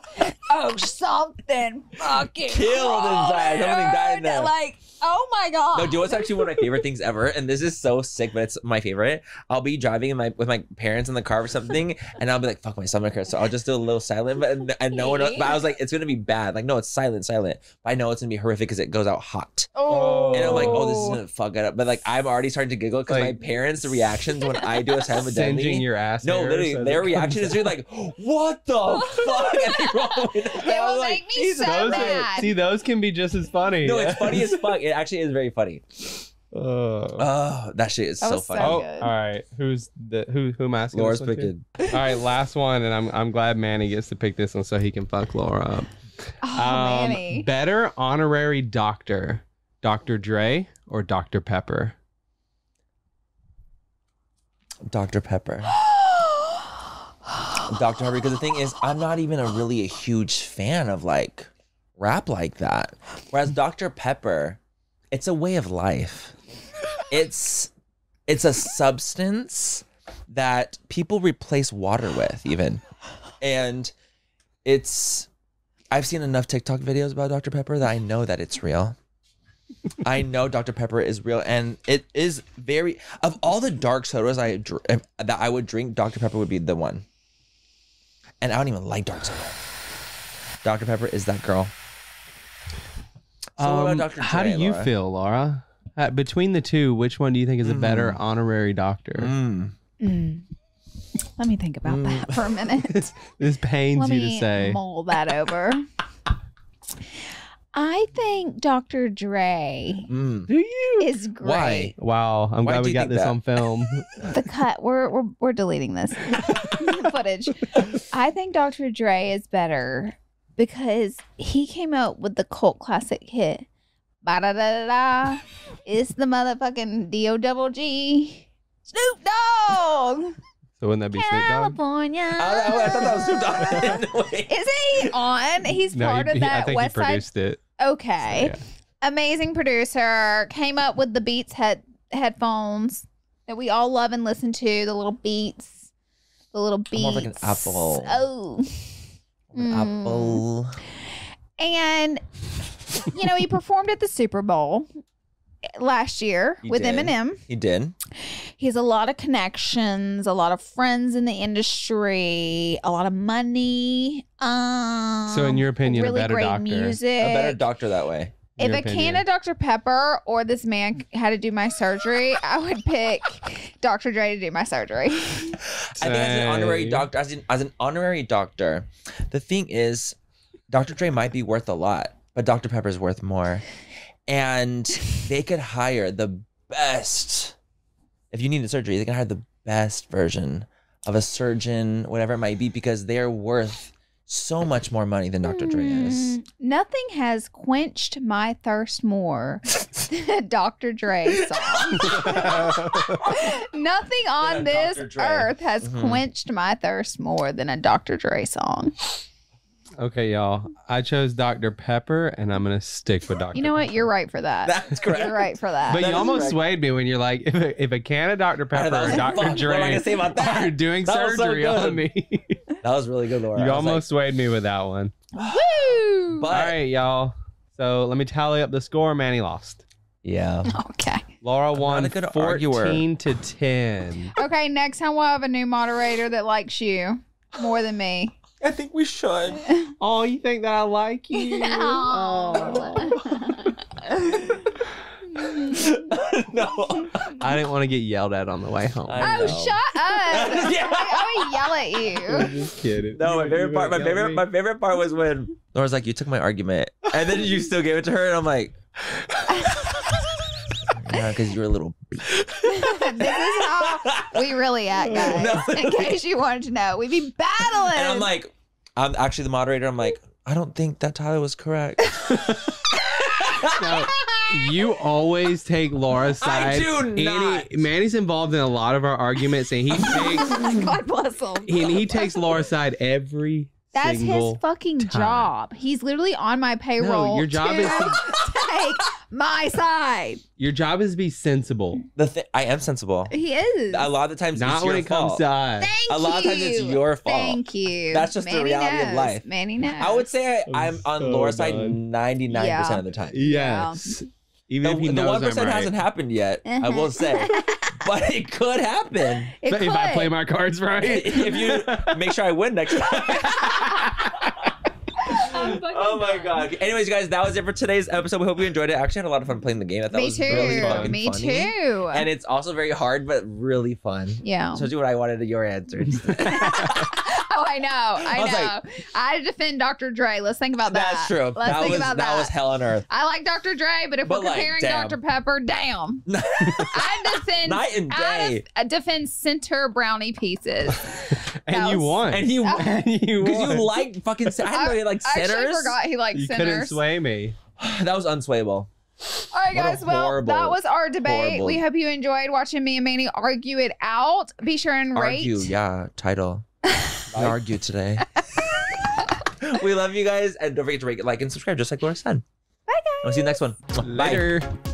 Oh, something fucking killed inside. Something died in there. Like. Oh my god! No, do you know what's actually one of my favorite things ever? And this is so sick, but it's my favorite. I'll be driving in my with my parents in the car or something, and I'll be like, "Fuck, my stomach hurts," so I'll just do a little silent. But I know it. But I was like, "It's gonna be bad." Like, no, it's silent, silent. But I know it's gonna be horrific because it goes out hot. Oh. And I'm like, "Oh, this is gonna fuck it up." But like, I'm already starting to giggle because like, my parents' reactions when I do a silent singing your ass. No, literally, so their reaction is really like, "What the fuck?" And they roll it will like, make me so those mad. Are, see, those can be just as funny. No, it's funny as fuck. It actually is very funny. Uh, oh, that shit is that so funny. So oh, all right, who's the who? Who am I asking? Laura's picking. All right, last one, and I'm I'm glad Manny gets to pick this one so he can fuck Laura up. Oh, um, Manny. Better honorary doctor, Doctor Dre or Doctor Pepper? Doctor Pepper. Doctor Pepper. Because the thing is, I'm not even a really a huge fan of like rap like that. Whereas Doctor Pepper. It's a way of life. It's it's a substance that people replace water with even. And it's I've seen enough TikTok videos about Doctor Pepper that I know that it's real. I know Doctor Pepper is real, and it is very of all the dark sodas I that I would drink, Doctor Pepper would be the one. And I don't even like dark soda. Doctor Pepper is that girl. So um, Doctor Dre, how do you Laura? feel, Laura? Uh, between the two, which one do you think is a better mm. honorary doctor? Mm. Mm. Let me think about mm. that for a minute. This pains Let you me to say. Mull that over. I think Doctor Dre mm. do you? is great. Why? Wow, I'm Why glad we got this that? on film. The cut. We're we're we're deleting this footage. I think Doctor Dre is better. Because he came out with the cult classic hit, ba da da da da, it's the motherfucking D O double G, Snoop Dogg. So wouldn't that be Snoop Dogg? California. I, I, I thought that was Snoop Dogg. Is he on? He's no, part he, of that he, I think West he produced Side. It. Okay, so, yeah. Amazing producer. Came up with the Beats head headphones that we all love and listen to. The little Beats. The little beets. More like an apple. Oh. An mm. apple. And, you know, he performed at the Super Bowl last year he with did. Eminem. He did. He has a lot of connections, a lot of friends in the industry, a lot of money. Um, so in your opinion, really a better great doctor. Music. A better doctor that way. If a opinion. can of Doctor Pepper or this man had to do my surgery, I would pick Doctor Dre to do my surgery. Same. I think as an honorary doctor, as, in, as an honorary doctor, the thing is, Doctor Dre might be worth a lot, but Doctor Pepper's worth more. And they could hire the best. If you need a surgery, they can hire the best version of a surgeon, whatever it might be, because they're worth so much more money than Doctor Dre is. Nothing has quenched my thirst more than Doctor Dre's song. Nothing on this earth has mm-hmm. quenched my thirst more than a Doctor Dre song. Okay, y'all. I chose Doctor Pepper, and I'm gonna stick with Doctor Pepper. You know what? Pepper. You're right for that. That's correct. You're right for that. But that you almost correct. swayed me when you're like, if a, if a can of Doctor Pepper or Doctor Dre are doing that surgery so on me. That was really good, Laura. You almost like... swayed me with that one. Woo! But... All right, y'all. So let me tally up the score. Manny lost. Yeah. Okay. Laura won fourteen to ten. Okay, next time we'll have a new moderator that likes you more than me. I think we should. Oh, you think that I like you? Oh. No. I didn't want to get yelled at on the way home. I oh, know. Shut up. Yeah. I would yell at you. I'm just kidding. No, my favorite part, my favorite, my favorite part was when Laura's like, you took my argument. And then you still gave it to her. And I'm like... Because you're a little bitch. This is how we really act, guys. No, in case you wanted to know, we be battling. And I'm like, I'm actually the moderator. I'm like, I don't think that Tyler was correct. So, you always take Laura's side. I do not. Any, Manny's involved in a lot of our arguments, and he takes. God bless him. And he takes Laura's side every. That's his fucking time. job. He's literally on my payroll. No, your job to is to take my side. Your job is to be sensible. The th I am sensible. He is. A lot of the times, not it's your when it fault. comes to us. Thank a lot you. of times, it's your fault. Thank you. That's just Manny the reality knows. of life. Manny knows. I would say I, I'm so on Laura's side ninety-nine percent yeah. of the time. Yes. Yeah. Even the, if he knows the one percent right. hasn't happened yet, uh-huh. I will say. But it could happen. It could. If I play my cards right. If you make sure I win next time. Oh my God. Anyways, guys, that was it for today's episode. We hope you enjoyed it. I actually had a lot of fun playing the game. I thought Me it was too. really fucking Me funny. Me too. And it's also very hard, but really fun. Yeah. So do what I wanted your answers. Oh, I know. I, I know. Like, I defend Doctor Dre. Let's think about that. That's true. Let's that think was, about that. That was hell on earth. I like Doctor Dre, but if but we're comparing like, Doctor Pepper, damn. I defend night and day. I defend center brownie pieces. And was, you won. And he won. Because you, you like fucking. I, I really like sinners. I actually forgot he liked you sinners. You couldn't sway me. That was unswayable. All right, guys. Well, horrible, that was our debate. Horrible. We hope you enjoyed watching me and Manny argue it out. Be sure and rate. Argue, yeah. Title. We argued today. We love you guys, and don't forget to rate, like, and subscribe, just like Laura said. Bye, guys. We'll see you next one. Later. Bye.